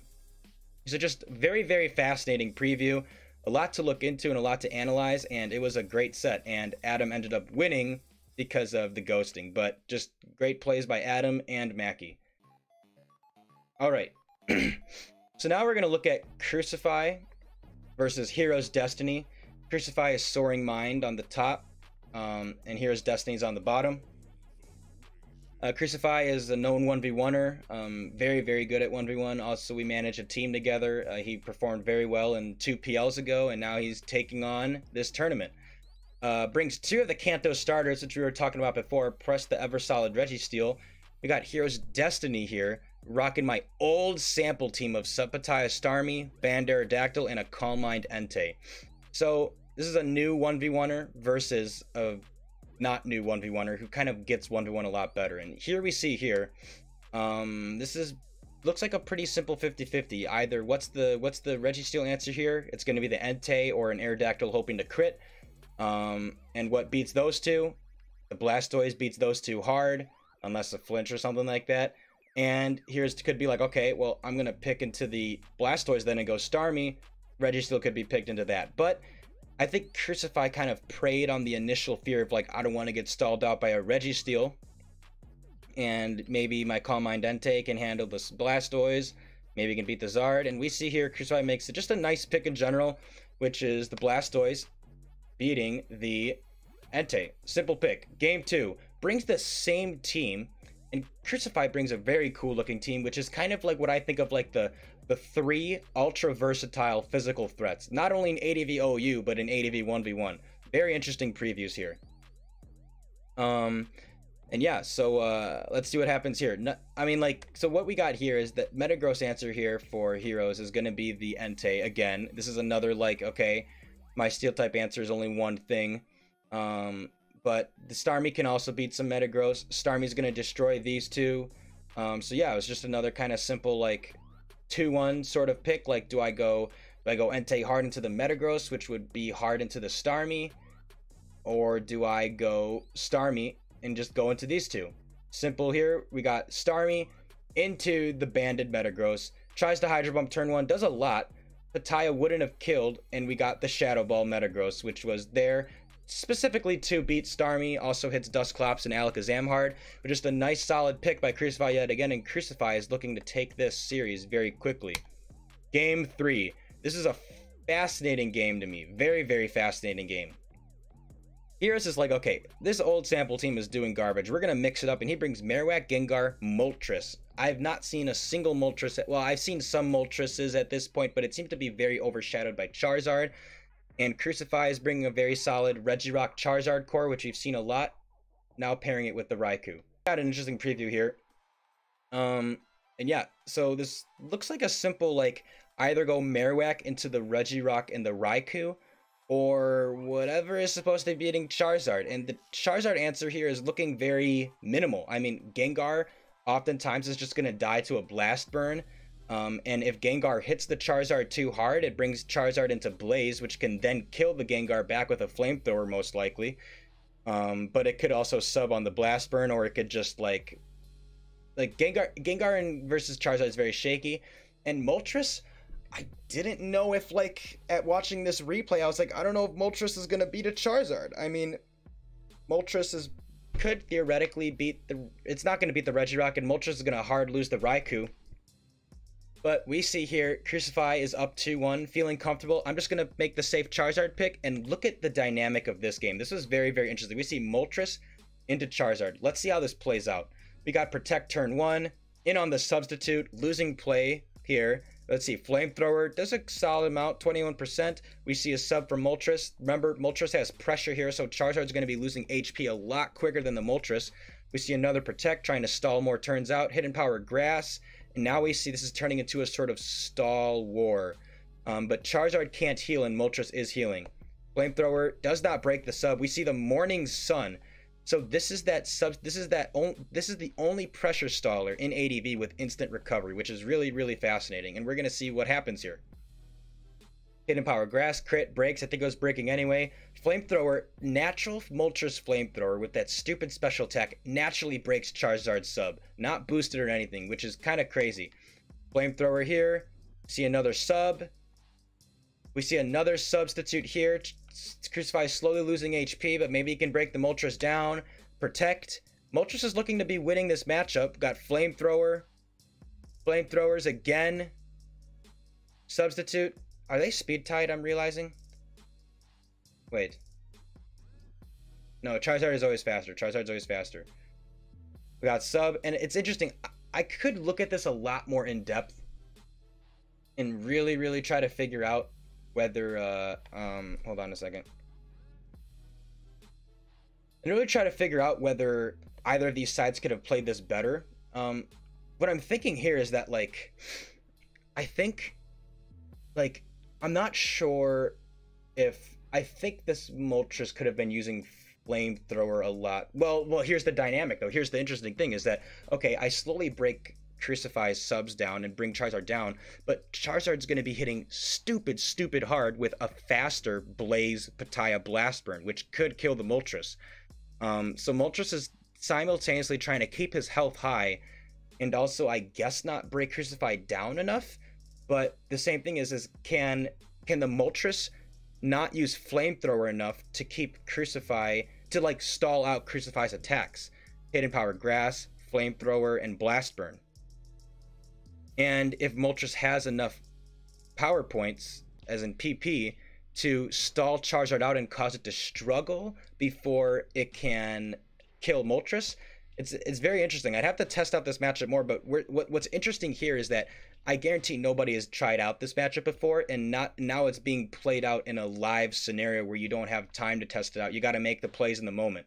So just very, very fascinating preview. A lot to look into and a lot to analyze, and it was a great set. And Adam ended up winning because of the ghosting, but just great plays by Adam and Mackie. All right. So now we're going to look at Crucify versus Hero's Destiny. Crucify is Soaring Mind on the top, um, and Hero's Destiny is on the bottom. Uh, Crucify is a known one v one-er, um, very, very good at one v one. Also, we manage a team together. Uh, he performed very well in two P Ls ago, and now he's taking on this tournament. Uh, brings two of the Kanto starters, which we were talking about before, plus the ever-solid Registeel. We got Hero's Destiny here, rocking my old sample team of Pataya, Starmie, Banned Aerodactyl, and a Calm Mind Entei. So this is a new one v one-er versus a not new one v one-er who kind of gets one v one a lot better. And here we see here, um, this is looks like a pretty simple fifty fifty. Either what's the what's the Registeel answer here? It's going to be the Entei or an Aerodactyl hoping to crit. Um, and what beats those two? The Blastoise beats those two hard, unless a flinch or something like that. And here's could be like, okay, well, I'm going to pick into the Blastoise then and go Starmie. Registeel could be picked into that. But I think Crucify kind of preyed on the initial fear of, like, I don't want to get stalled out by a Registeel. And maybe my Calm Mind Entei can handle this Blastoise. Maybe can beat the Zard. And we see here Crucify makes it just a nice pick in general, which is the Blastoise beating the Entei. Simple pick. Game two. Brings the same team. And Crucify brings a very cool-looking team, which is kind of like what I think of like the the three ultra-versatile physical threats. Not only in eighty v O U, but in eighty v one v one. Very interesting previews here. Um, and yeah, so uh, let's see what happens here. No, I mean, like, so what we got here is that Metagross answer here for Heroes is going to be the Entei again. This is another, like, okay, my Steel-type answer is only one thing. Um... But the Starmie can also beat some Metagross. Starmie's going to destroy these two. Um, so yeah, it was just another kind of simple, like, two one sort of pick. Like, do I go do I go Entei hard into the Metagross, which would be hard into the Starmie? Or do I go Starmie and just go into these two? Simple here. We got Starmie into the banded Metagross. Tries to Hydro Pump turn one. Does a lot. Pataya wouldn't have killed. And we got the Shadow Ball Metagross, which was there specifically to beat Starmie. Also hits Dusclops and Alakazam hard, but just a nice solid pick by Crucify yet again, and Crucify is looking to take this series very quickly. Game three. This is a fascinating game to me. Very, very fascinating game. Gears is like, okay, this old sample team is doing garbage. We're going to mix it up. And he brings Marowak, Gengar, Moltres. I've not seen a single Moltres. Well, I've seen some Moltreses at this point, but it seemed to be very overshadowed by Charizard. And Crucify is bringing a very solid Regirock Charizard core, which we've seen a lot. Now pairing it with the Raikou. Got an interesting preview here. Um, and yeah, so this looks like a simple, like, either go Marowak into the Regirock and the Raikou, or whatever is supposed to be beating Charizard. And the Charizard answer here is looking very minimal. I mean, Gengar oftentimes is just going to die to a Blast Burn. Um, and if Gengar hits the Charizard too hard, it brings Charizard into Blaze, which can then kill the Gengar back with a Flamethrower, most likely. Um, but it could also sub on the Blast Burn, or it could just, like... Like, Gengar, Gengar versus Charizard is very shaky. And Moltres... I didn't know if, like, at watching this replay, I was like, I don't know if Moltres is going to beat a Charizard. I mean, Moltres is, could theoretically beat the... It's not going to beat the Regirock, and Moltres is going to hard lose the Raikou. But we see here, Crucify is up two one, feeling comfortable. I'm just going to make the safe Charizard pick, and look at the dynamic of this game. This was very, very interesting. We see Moltres into Charizard. Let's see how this plays out. We got Protect turn one, in on the Substitute, losing play here. Let's see, Flamethrower does a solid amount, twenty-one percent. We see a sub from Moltres. Remember, Moltres has pressure here, so Charizard's going to be losing H P a lot quicker than the Moltres. We see another Protect trying to stall more turns out. Hidden Power Grass. And now we see this is turning into a sort of stall war. Um, but Charizard can't heal, and Moltres is healing. Flamethrower does not break the sub. We see the Morning Sun. So this is that sub. This is that. This is the only pressure staller in A D V with instant recovery, which is really, really fascinating. And we're gonna see what happens here. Hidden Power Grass crit breaks. I think it was breaking anyway. Flamethrower, natural Moltres Flamethrower with that stupid special attack naturally breaks Charizard's sub, not boosted or anything, which is kind of crazy. Flamethrower here. See another sub. We see another Substitute here. Crucify is slowly losing H P, but maybe he can break the Moltres down. Protect. Moltres is looking to be winning this matchup. Got Flamethrower. Flamethrowers again. Substitute. Are they speed tied, I'm realizing? Wait. No, Charizard is always faster. Charizard's always faster. We got sub, and it's interesting. I could look at this a lot more in depth and really, really try to figure out whether, uh, um, hold on a second. And really try to figure out whether either of these sides could have played this better. Um, what I'm thinking here is that, like, I think, like, I'm not sure if, I think this Moltres could have been using Flamethrower a lot. Well, well, here's the dynamic, though. Here's the interesting thing is that, okay, I slowly break Crucify's subs down and bring Charizard down, but Charizard's going to be hitting stupid, stupid hard with a faster Blaze Pataya Blast Burn, which could kill the Moltres. Um, so Moltres is simultaneously trying to keep his health high and also, I guess, not break Crucify down enough. But the same thing is, is can can the Moltres not use Flamethrower enough to keep Crucify, to like stall out Crucify's attacks? Hidden Power Grass, Flamethrower, and Blast Burn. And if Moltres has enough power points, as in P P, to stall Charizard out and cause it to struggle before it can kill Moltres, it's it's very interesting. I'd have to test out this matchup more, but we're, what, what's interesting here is that I guarantee nobody has tried out this matchup before, and not now it's being played out in a live scenario where you don't have time to test it out. You got to make the plays in the moment.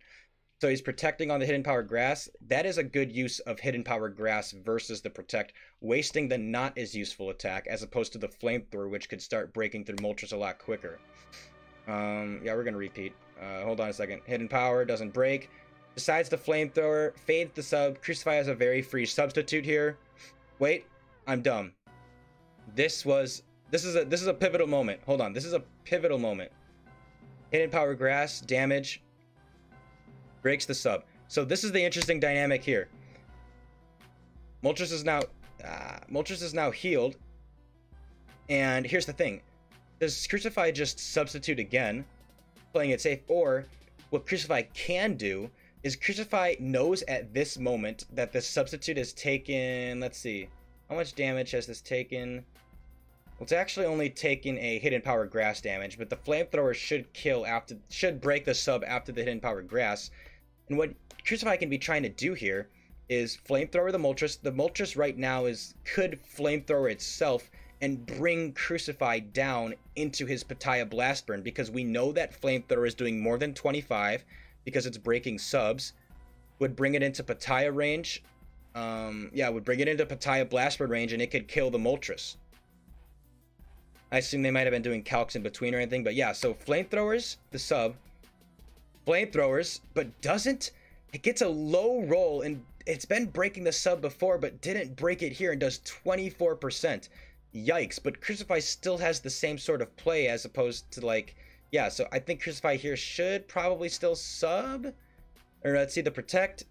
So he's protecting on the Hidden Power Grass. That is a good use of Hidden Power Grass versus the Protect, wasting the not as useful attack as opposed to the Flamethrower, which could start breaking through Moltres a lot quicker. Um, yeah, we're going to repeat. Uh, hold on a second. Hidden Power doesn't break. Besides the Flamethrower, fades the sub. Crucify has a very free Substitute here. Wait, I'm dumb. This was... This is a, this is a pivotal moment. Hold on. This is a pivotal moment. Hidden Power Grass, damage... breaks the sub. So this is the interesting dynamic here. Moltres is now uh, Moltres is now healed, and here's the thing: does Crucify just substitute again, playing it safe, or what Crucify can do is Crucify knows at this moment that the Substitute has taken. Let's see, how much damage has this taken? Well, it's actually only taking a hidden power grass damage, but the flamethrower should kill after, should break the sub after the hidden power grass. And what Crucify can be trying to do here is flamethrower the Moltres. The Moltres right now is could flamethrower itself and bring Crucify down into his Pataya Blast Burn, because we know that flamethrower is doing more than twenty-five because it's breaking subs. Would bring it into Pataya range. Um, yeah, would bring it into Pataya Blast Burn range, and it could kill the Moltres. I assume they might have been doing calcs in between or anything, but yeah, so flamethrowers, the sub, flamethrowers, but doesn't, it gets a low roll, and it's been breaking the sub before, but didn't break it here, and does twenty-four percent. Yikes, but Crucify still has the same sort of play as opposed to, like, yeah, so I think Crucify here should probably still sub, or let's see, the Protect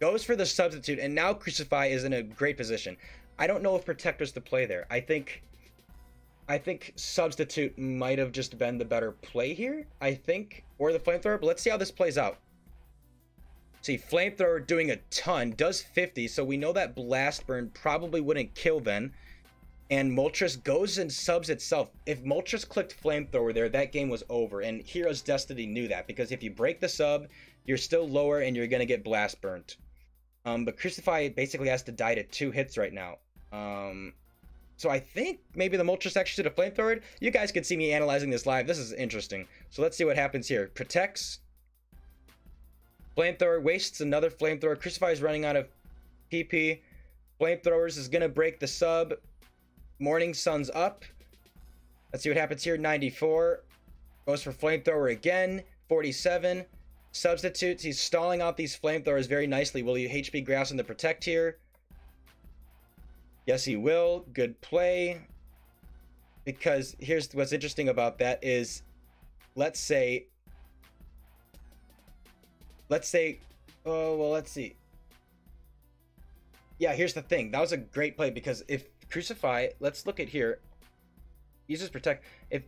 goes for the Substitute, and now Crucify is in a great position. I don't know if Protect was the play there. I think... I think Substitute might have just been the better play here, I think, or the Flamethrower, but let's see how this plays out. See, Flamethrower doing a ton, does fifty, so we know that Blast Burn probably wouldn't kill then, and Moltres goes and subs itself. If Moltres clicked Flamethrower there, that game was over, and Hero's Destiny knew that, because if you break the sub, you're still lower and you're going to get Blast Burnt. Um, but Crucify basically has to die to two hits right now. Um... So I think maybe the Moltres actually did a flamethrower. You guys can see me analyzing this live. This is interesting. So let's see what happens here. Protects. Flamethrower wastes another flamethrower. Crucify is running out of P P. Flamethrowers is going to break the sub. Morning Sun's up. Let's see what happens here. ninety-four. Goes for flamethrower again. forty-seven. Substitutes. He's stalling out these flamethrowers very nicely. Will you H P grass on the Protect here? Yes, he will. Good play. Because here's what's interesting about that is, let's say, let's say, oh, well, let's see. Yeah, here's the thing. That was a great play, because if Crucify, let's look at here, uses Protect. If,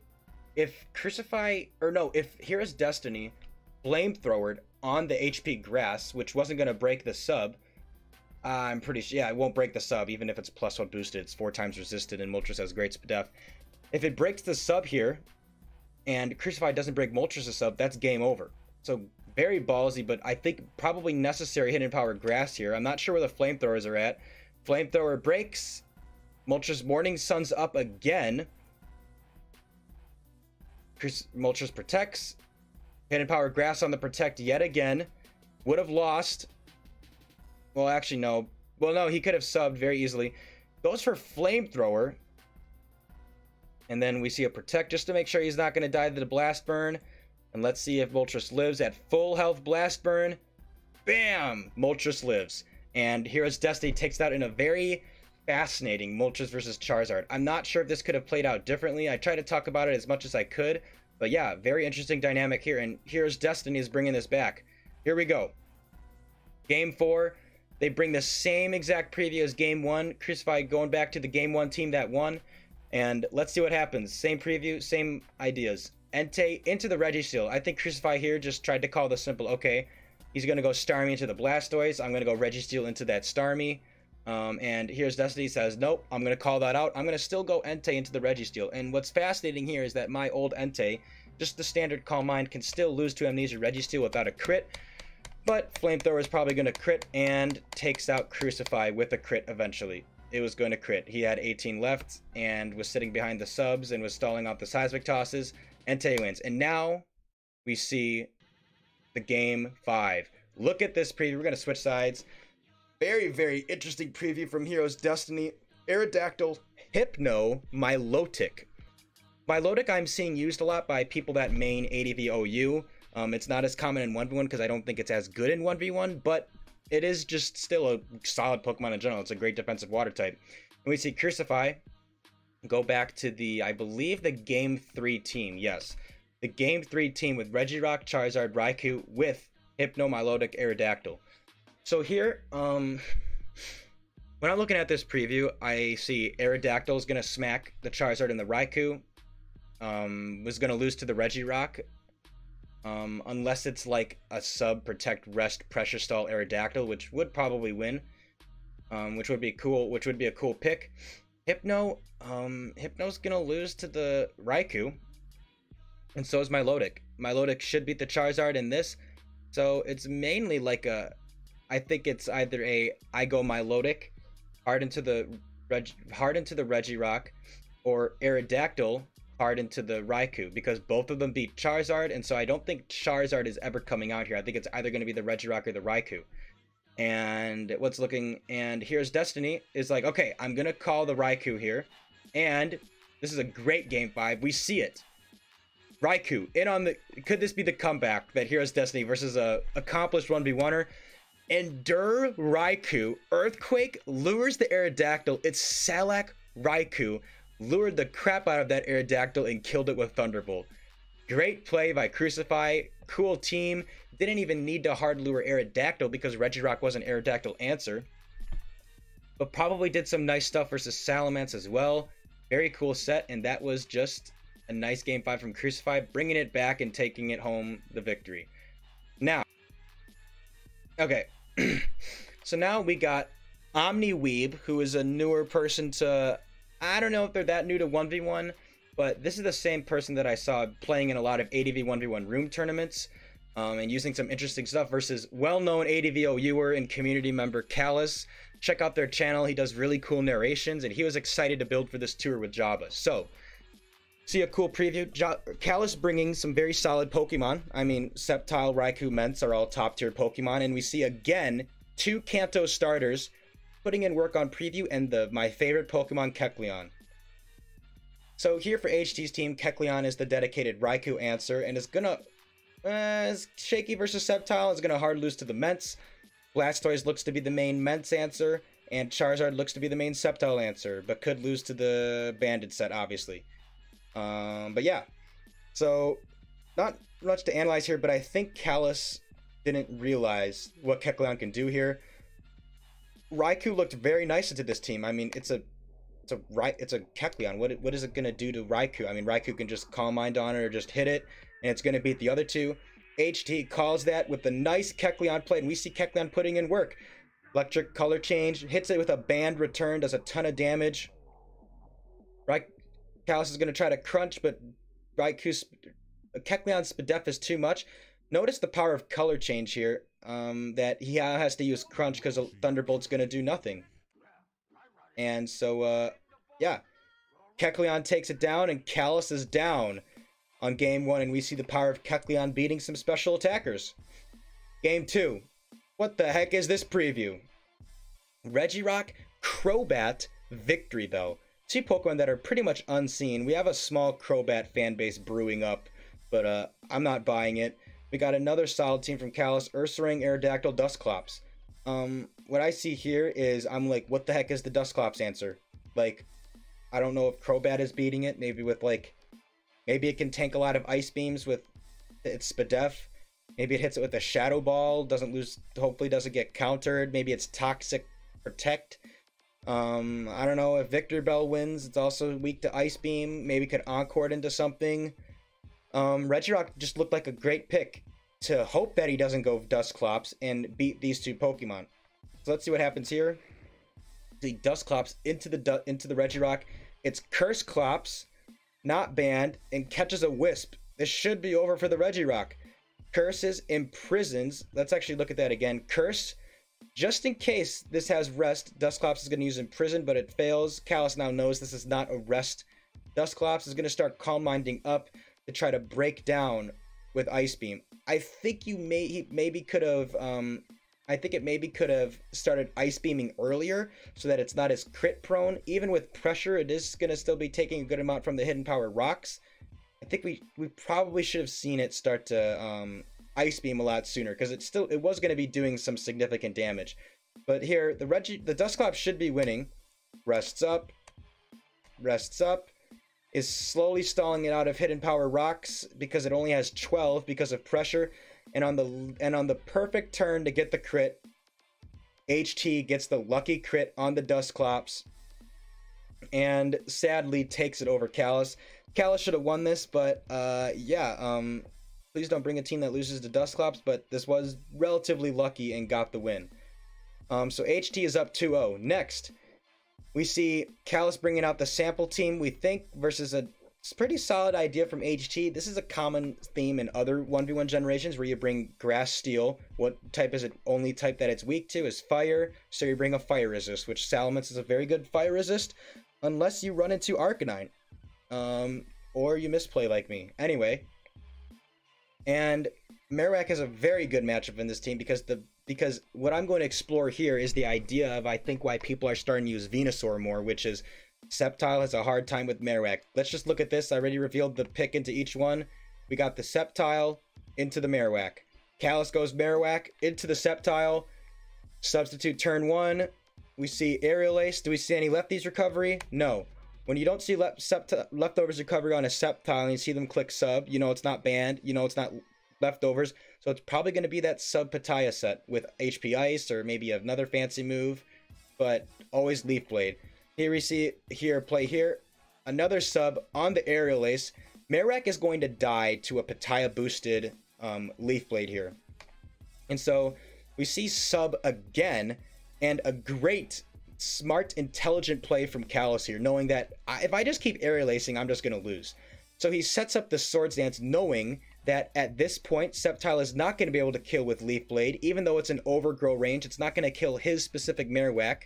if Crucify, or no, if Hero's Destiny flamethrowered on the H P grass, which wasn't going to break the sub, I'm pretty sure, yeah, it won't break the sub, even if it's plus one boosted. It's four times resisted, and Moltres has great def. If it breaks the sub here, and Crucify doesn't break Moltres' sub, that's game over. So very ballsy, but I think probably necessary hidden power grass here. I'm not sure where the flamethrowers are at. Flamethrower breaks. Moltres Morning Sun's up again. Moltres Protects. Hidden power grass on the Protect yet again. Would have lost. Well, actually, no. Well, no, he could have subbed very easily. Goes for flamethrower. And then we see a Protect just to make sure he's not going to die to the Blast Burn. And let's see if Moltres lives at full health Blast Burn. Bam! Moltres lives. And Hero's Destiny takes that in a very fascinating Moltres versus Charizard. I'm not sure if this could have played out differently. I tried to talk about it as much as I could. But yeah, very interesting dynamic here. And Hero's Destiny is bringing this back. Here we go. Game four. They bring the same exact preview as game one. Crucify going back to the game one team that won. And let's see what happens. Same preview, same ideas. Entei into the Registeel. I think Crucify here just tried to call the simple, okay, he's going to go Starmie into the Blastoise. I'm going to go Registeel into that Starmie. Um, and Hero's Destiny says, nope, I'm going to call that out. I'm going to still go Entei into the Registeel. And what's fascinating here is that my old Entei, just the standard Calm Mind, can still lose to Amnesia Registeel without a crit. But Flamethrower is probably going to crit and takes out Crucify with a crit eventually. It was going to crit. He had eighteen left and was sitting behind the subs and was stalling out the seismic tosses. Entei wins. And now we see the game five. Look at this preview. We're going to switch sides. Very, very interesting preview from Hero's Destiny. Aerodactyl, Hypno, Milotic. Milotic I'm seeing used a lot by people that main A D V O U. Um, it's not as common in one v one because I don't think it's as good in one v one, but it is just still a solid Pokemon in general. It's a great defensive water type. And we see Crucify go back to the, I believe, the Game three team. Yes, the Game three team with Regirock, Charizard, Raikou, with Hypno, Milotic, Aerodactyl. So here, um, when I'm looking at this preview, I see Aerodactyl is going to smack the Charizard and the Raikou. Um, was going to lose to the Regirock. Um, unless it's like a sub Protect Rest Pressure Stall Aerodactyl, which would probably win, um, which would be cool, which would be a cool pick. Hypno, um, Hypno's gonna lose to the Raikou, and so is Milotic. Milotic should beat the Charizard in this, so it's mainly like a, I think it's either a I go Milotic, hard into the Reg, hard into the Regirock, or Aerodactyl hard into the Raikou, because both of them beat Charizard, and so I don't think Charizard is ever coming out here. I think it's either going to be the Regirock or the Raikou. And what's looking, and here's Destiny is like, okay, I'm gonna call the Raikou here, and this is a great game five. We see it. Raikou in on the, could this be the comeback that Heroes Destiny versus a accomplished one v one-er? Endure Raikou. Earthquake lures the Aerodactyl. It's Salak Raikou lured the crap out of that Aerodactyl and killed it with Thunderbolt. Great play by Crucify. Cool team. Didn't even need to hard lure Aerodactyl because Regirock was an Aerodactyl answer. But probably did some nice stuff versus Salamence as well. Very cool set, and that was just a nice game five from Crucify, bringing it back and taking it home the victory. Now, okay. So now we got Omniweeb, who is a newer person to... I don't know if they're that new to one v one, but this is the same person that I saw playing in a lot of A D V one v one room tournaments, um, and using some interesting stuff versus well-known A D V O U'er and community member Callus. Check out their channel. He does really cool narrations, and he was excited to build for this tour with Jabba. So, see a cool preview. Ja Callus bringing some very solid Pokemon. I mean, Sceptile, Raikou, Ments are all top-tier Pokemon, and we see, again, two Kanto starters putting in work on preview and the my favorite Pokemon, Kecleon. So here for H T's team, Kecleon is the dedicated Raikou answer, and is gonna, uh, is shaky versus Sceptile, is gonna hard lose to the Ments. Blastoise looks to be the main Ments answer, and Charizard looks to be the main Sceptile answer, but could lose to the Banded set, obviously. Um, but yeah, so not much to analyze here, but I think Callus didn't realize what Kecleon can do here. Raikou looked very nice into this team. I mean, it's a It's a right. It's a Kecleon. What what is it gonna do to Raikou? I mean, Raikou can just Calm Mind on it or just hit it, and it's gonna beat the other two. H T calls that with the nice Kecleon play, and we see Kecleon putting in work. Electric color change hits it with a band return, does a ton of damage. Right, Callus is gonna try to crunch, but Raikou's Kecleon's Spidef is too much. Notice the power of color change here. Um, that he has to use crunch because Thunderbolt's gonna do nothing. And so, uh, yeah, Kecleon takes it down, and Callus is down on game one, and we see the power of Kecleon beating some special attackers. Game two. What the heck is this preview? Regirock, Crobat, victory, though. Two Pokemon that are pretty much unseen. We have a small Crobat fan base brewing up, but uh, I'm not buying it. We got another solid team from Callus, Ursaring, Aerodactyl, Dusclops. Um, what I see here is, I'm like, what the heck is the Dusclops answer? Like, I don't know if Crobat is beating it, maybe with, like, maybe it can tank a lot of Ice Beams with its Spidef, maybe it hits it with a Shadow Ball, doesn't lose, hopefully doesn't get countered, maybe it's Toxic Protect, um, I don't know, if Victor Bell wins, it's also weak to Ice Beam, maybe could Encore it into something. um, Regirock just looked like a great pick to hope that he doesn't go Dusclops and beat these two Pokemon. So let's see what happens here. The Dusclops into the into the Regirock. It's Curse Clops, not banned, and catches a Wisp. This should be over for the Regirock. Curses imprisons. Let's actually look at that again. Curse, just in case this has rest. Dusclops is going to use imprison, but it fails. Callus now knows this is not a rest. Dusclops is going to start Calm Minding up to try to break down with Ice Beam. I think you may he maybe could have um I think it maybe could have started Ice Beaming earlier so that it's not as crit prone. Even with pressure, it is gonna still be taking a good amount from the Hidden Power rocks. I think we we probably should have seen it start to um Ice Beam a lot sooner, because it still it was gonna be doing some significant damage. But here the Regi the Dusclops should be winning. Rests up, rests up. Is slowly stalling it out of Hidden Power rocks because it only has twelve because of pressure, and on the and on the perfect turn to get the crit, H T gets the lucky crit on the Dusclops, and sadly takes it over Callus. Callus should have won this, but uh, yeah, um, please don't bring a team that loses to Dusclops. But this was relatively lucky and got the win. Um, so H T is up two oh. Next, We see Kalos bringing out the sample team, we think, versus a pretty solid idea from H T. This is a common theme in other one v one generations where you bring Grass Steel. What type is it? Only type that it's weak to is Fire, so you bring a Fire Resist, which Salamence is a very good Fire Resist, unless you run into Arcanine. Um, or you misplay like me. Anyway. And Marowak is a very good matchup in this team because the because what I'm going to explore here is the idea of, I think, why people are starting to use Venusaur more, which is Sceptile has a hard time with Marowak. Let's just look at this. I already revealed the pick into each one. We got the Sceptile into the Marowak. Kalos goes Marowak into the Sceptile. Substitute turn one. We see Aerial Ace. Do we see any lefties recovery? No. When you don't see le leftovers recovery on a Sceptile and you see them click sub, you know it's not banned. You know it's not leftovers. So it's probably going to be that sub Pataya set with H P Ice or maybe another fancy move, but always Leaf Blade. Here we see here play here. Another sub on the Aerial Ace. Marowak is going to die to a Pataya boosted um, Leaf Blade here. And so we see sub again and a great smart, intelligent play from Kalos here, knowing that I, if I just keep aerial acing, I'm just going to lose. So he sets up the Swords Dance, knowing that at this point, Sceptile is not going to be able to kill with Leaf Blade, even though it's an overgrow range. It's not going to kill his specific Marowak,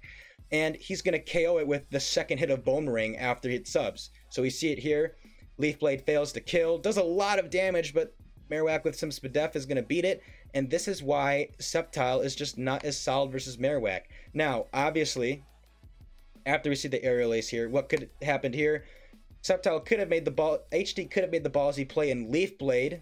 and he's going to K O it with the second hit of Boomerang after it subs. So we see it here. Leaf Blade fails to kill, does a lot of damage, but Marowak with some Spadef is going to beat it, and this is why Sceptile is just not as solid versus Marowak. Now, obviously, after we see the Aerial Ace here, what could have happened here? Sceptile could have made the ball, H D could have made the ballsy play in Leaf Blade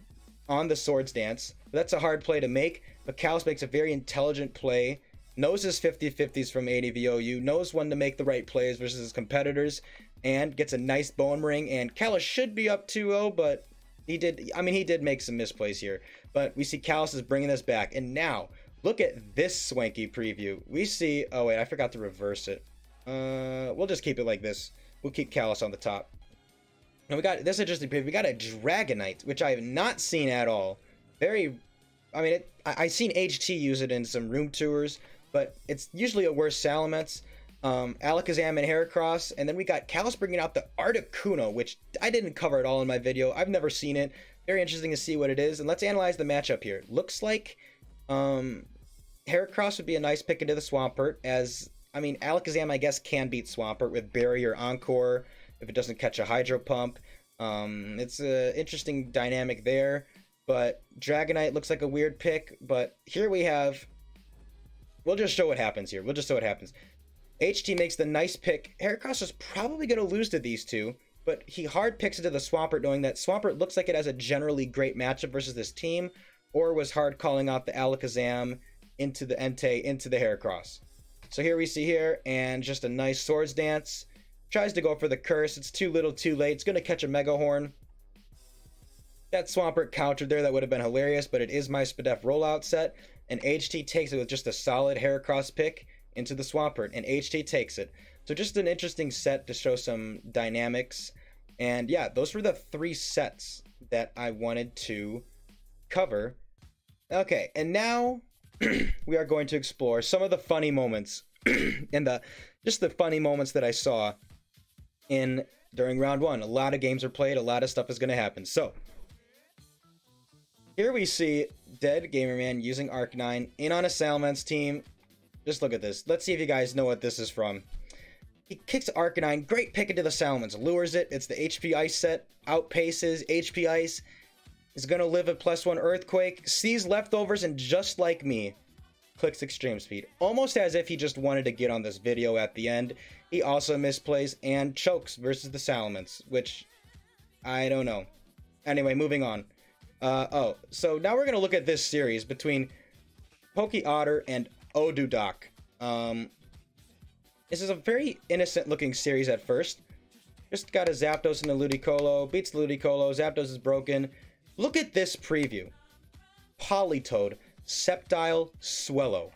on the Swords Dance. That's a hard play to make, but Kalos makes a very intelligent play, knows his fifty fifties from A D V O U, knows when to make the right plays versus his competitors, and gets a nice Boomerang, and Kalos should be up two oh, but He did, I mean, he did make some misplays here, but we see Kalos is bringing this back. And now, look at this swanky preview. We see, oh wait, I forgot to reverse it. Uh, we'll just keep it like this. We'll keep Kalos on the top. And we got, this is just a preview. We got a Dragonite, which I have not seen at all. Very, I mean, it, I, I've seen H T use it in some room tours, but it's usually a worse Salamence. Um, Alakazam and Heracross, and then we got Kalos bringing out the Articuno, which I didn't cover at all in my video. I've never seen it. Very interesting to see what it is, and let's analyze the matchup here. Looks like um, Heracross would be a nice pick into the Swampert, as, I mean, Alakazam, I guess, can beat Swampert with Barrier Encore if it doesn't catch a Hydro Pump. Um, it's an interesting dynamic there, but Dragonite looks like a weird pick, but here we have... We'll just show what happens here. We'll just show what happens. H T makes the nice pick. Heracross is probably going to lose to these two, but he hard picks into the Swampert, knowing that Swampert looks like it has a generally great matchup versus this team, or was hard calling out the Alakazam into the Entei, into the Heracross. So here we see here, and just a nice Swords Dance. Tries to go for the Curse. It's too little, too late. It's going to catch a Mega Horn. That Swampert countered there. That would have been hilarious, but it is my Spadef rollout set, and H T takes it with just a solid Heracross pick into the Swampert, and H T takes it. So just an interesting set to show some dynamics. And yeah, those were the three sets that I wanted to cover. Okay, and now we are going to explore some of the funny moments and the just the funny moments that I saw in during round one. A lot of games are played, a lot of stuff is going to happen. So here we see Dead Gamerman using Arcanine in on a Salamence team. Just look at this. Let's see if you guys know what this is from. He kicks Arcanine. Great pick into the Salamence. Lures it. It's the H P Ice set. Outpaces. H P Ice is going to live a plus one Earthquake. Sees leftovers and just like me, clicks Extreme Speed. Almost as if he just wanted to get on this video at the end. He also misplays and chokes versus the Salamence, which I don't know. Anyway, moving on. Uh, oh, so now we're going to look at this series between Poke Otter and Odudock. Um, this is a very innocent looking series at first. Just got a Zapdos and a Ludicolo. Beats the Ludicolo. Zapdos is broken. Look at this preview. Politoed, Sceptile, Swellow.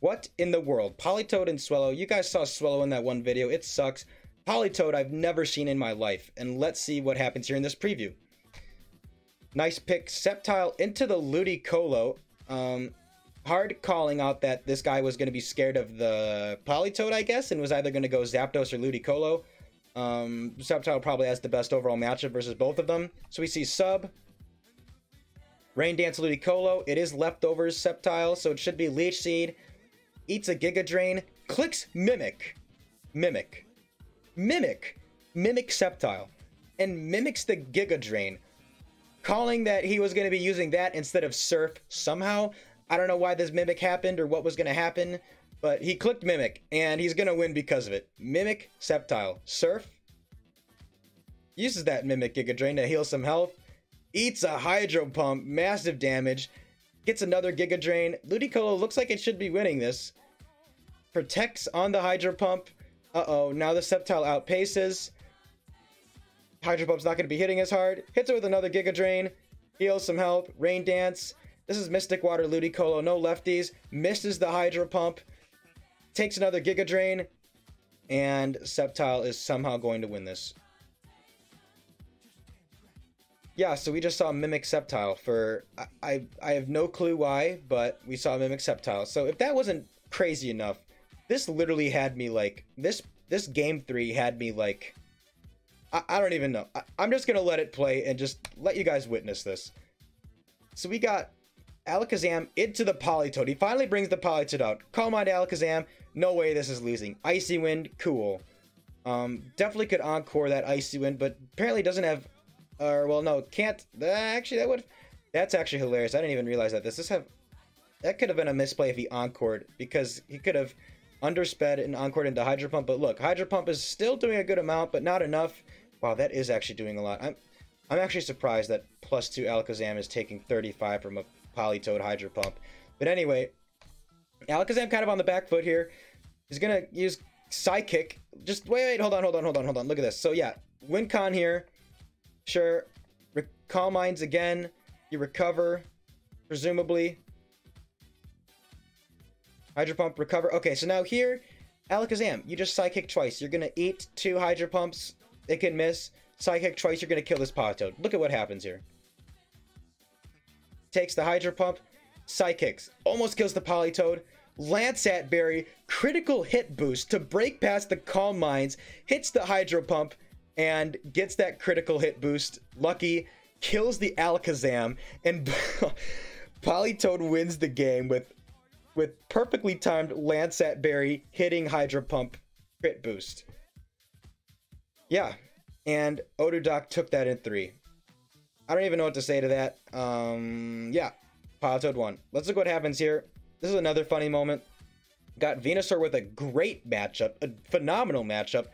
What in the world? Politoed and Swellow. You guys saw Swellow in that one video. It sucks. Politoed I've never seen in my life. And let's see what happens here in this preview. Nice pick. Sceptile into the Ludicolo. Um... hard calling out that this guy was going to be scared of the Politoed, I guess, and was either going to go Zapdos or Ludicolo. Um, Sceptile probably has the best overall matchup versus both of them. So we see Sub, Rain Dance, Ludicolo. It is Leftovers Sceptile, so it should be Leech Seed. Eats a Giga Drain. Clicks Mimic. Mimic. Mimic. Mimic Sceptile. And mimics the Giga Drain. Calling that he was going to be using that instead of Surf somehow. I don't know why this Mimic happened or what was going to happen, but he clicked Mimic, and he's going to win because of it. Mimic Sceptile. Surf. Uses that Mimic Giga Drain to heal some health. Eats a Hydro Pump. Massive damage. Gets another Giga Drain. Ludicolo looks like it should be winning this. Protects on the Hydro Pump. Uh-oh, now the Sceptile outpaces. Hydro Pump's not going to be hitting as hard. Hits it with another Giga Drain. Heals some health. Rain Dance. This is Mystic Water Ludicolo. No lefties. Misses the Hydro Pump. Takes another Giga Drain. And Sceptile is somehow going to win this. Yeah, so we just saw Mimic Sceptile for... I, I, I have no clue why, but we saw Mimic Sceptile. So if that wasn't crazy enough, this literally had me like... This, this Game three had me like... I, I don't even know. I, I'm just going to let it play and just let you guys witness this. So we got Alakazam into the Politoed. He finally brings the Politoed out. Calm on to Alakazam. No way this is losing. Icy Wind, cool. Um, definitely could Encore that Icy Wind, but apparently doesn't have... Or, uh, well, no, can't... Uh, actually, that would... That's actually hilarious. I didn't even realize that. Does this have... That could have been a misplay if he Encored, because he could have undersped and Encored into Hydro Pump. But look, Hydro Pump is still doing a good amount, but not enough. Wow, that is actually doing a lot. I'm I'm actually surprised that plus two Alakazam is taking thirty-five from a Politoed Hydro Pump. But anyway, Alakazam kind of on the back foot here. He's going to use Psychic. Just wait, wait, hold on, hold on, hold on, hold on. Look at this. So yeah, win con here. Sure. Recall Mines again. You recover, presumably. Hydro Pump, recover. Okay, so now here, Alakazam, you just Psychic twice. You're going to eat two Hydro Pumps. It can miss. Psychic twice, you're going to kill this Politoed. Look at what happens here. Takes the Hydro Pump. Psychics. Almost kills the Politoed. Landsat Berry. Critical hit boost to break past the Calm Mines. Hits the Hydro Pump. And gets that critical hit boost. Lucky. Kills the Alakazam. And Politoed wins the game with, with perfectly timed Landsat Berry hitting Hydro Pump crit boost. Yeah. And Odudoc took that in three. I don't even know what to say to that. Um, yeah. Politoed won. Let's look what happens here. This is another funny moment. Got Venusaur with a great matchup. A phenomenal matchup.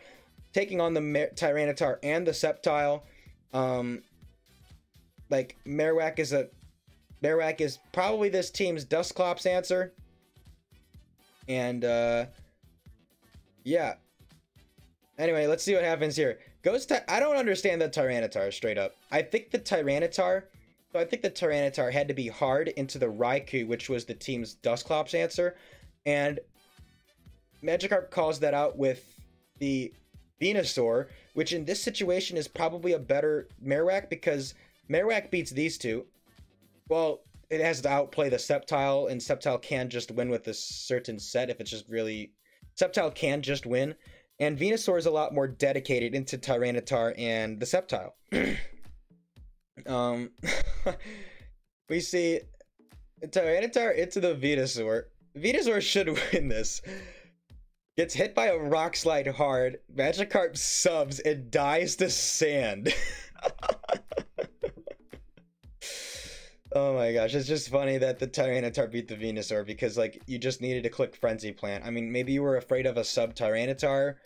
Taking on the Mer Tyranitar and the Sceptile. Um, like, Marowak is a... Marowak is probably this team's Dusclops answer. And, uh... yeah. Anyway, let's see what happens here. Goes to... I don't understand the Tyranitar, straight up. I think the Tyranitar... So I think the Tyranitar had to be hard into the Raikou, which was the team's Dusclops answer. And Magikarp calls that out with the Venusaur, which in this situation is probably a better Marowak, because Marowak beats these two. Well, it has to outplay the Sceptile, and Sceptile can just win with a certain set if it's just really... Sceptile can just win, and Venusaur is a lot more dedicated into Tyranitar and the Sceptile. um, we see Tyranitar into the Venusaur. Venusaur should win this. Gets hit by a rock slide hard. Magikarp subs and dies to sand. Oh my gosh, it's just funny that the Tyranitar beat the Venusaur because, like, you just needed to click Frenzy Plant. I mean, maybe you were afraid of a sub Tyranitar,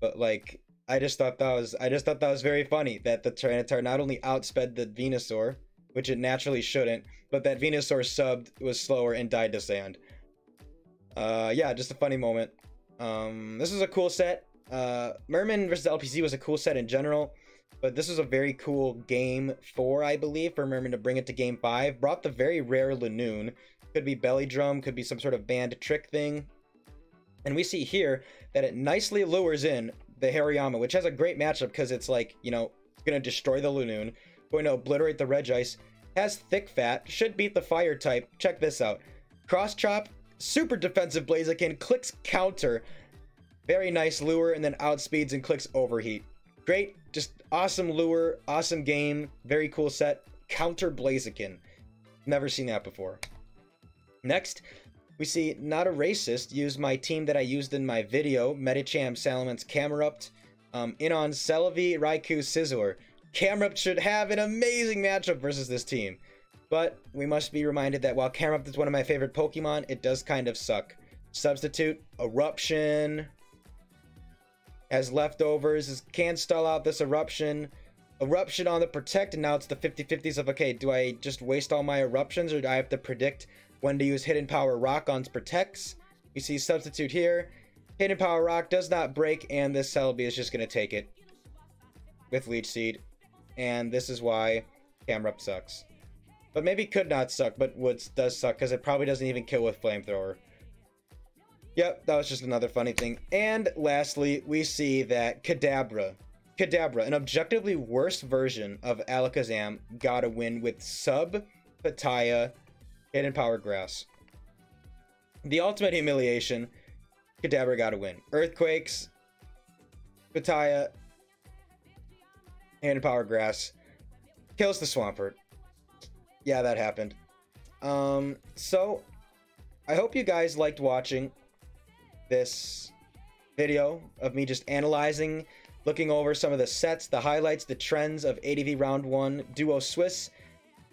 but like, I just thought that was I just thought that was very funny that the Tyranitar not only outsped the Venusaur, which it naturally shouldn't, but that Venusaur subbed, was slower, and died to sand. Uh, yeah, just a funny moment. Um, this is a cool set. Uh, Merman versus L P C was a cool set in general, but this was a very cool game four, I believe, for Merman to bring it to game five. Brought the very rare Lunoon. Could be Belly Drum, could be some sort of banned trick thing. And we see here that it nicely lures in the Hariyama, which has a great matchup because it's like, you know, it's going to destroy the Lunoon, going to obliterate the Regice, has Thick Fat, should beat the Fire type. Check this out. Cross Chop, super defensive Blaziken, clicks Counter. Very nice lure, and then outspeeds and clicks Overheat. Great, just awesome lure, awesome game, very cool set. Counter Blaziken. Never seen that before. Next, we see Not a Racist use my team that I used in my video, Medicham, Salamence, Camerupt. Um, in on Celebi, Raikou, Scizor. Camerupt should have an amazing matchup versus this team. But we must be reminded that while Camerupt is one of my favorite Pokemon, it does kind of suck. Substitute, Eruption, has leftovers, is, can stall out this Eruption. Eruption on the Protect, and now it's the fifty fifties of, okay, do I just waste all my Eruptions, or do I have to predict when to use Hidden Power Rock on Protects? You see Substitute here. Hidden Power Rock does not break, and this Celebi is just going to take it with Leech Seed. And this is why Camerupt sucks. But maybe could not suck, but Woods does suck, because it probably doesn't even kill with Flamethrower. Yep, that was just another funny thing. And lastly, we see that Kadabra. Kadabra, an objectively worse version of Alakazam, got a win with Sub, Pataya, Hidden Power Grass. The ultimate humiliation, Kadabra got a win. Earthquakes, Pataya, Hidden Power Grass, kills the Swampert. Yeah, that happened. Um, so, I hope you guys liked watching this video of me just analyzing, looking over some of the sets, the highlights, the trends of A D V Round one Duo Swiss.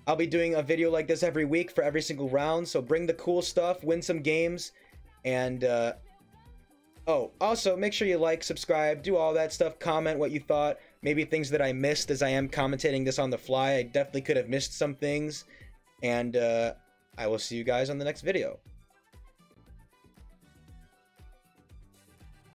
I'll be doing a video like this every week for every single round, so bring the cool stuff, win some games, and, uh, oh, also, make sure you like, subscribe, do all that stuff, comment what you thought, maybe things that I missed as I am commentating this on the fly. I definitely could have missed some things, and, uh, I will see you guys on the next video.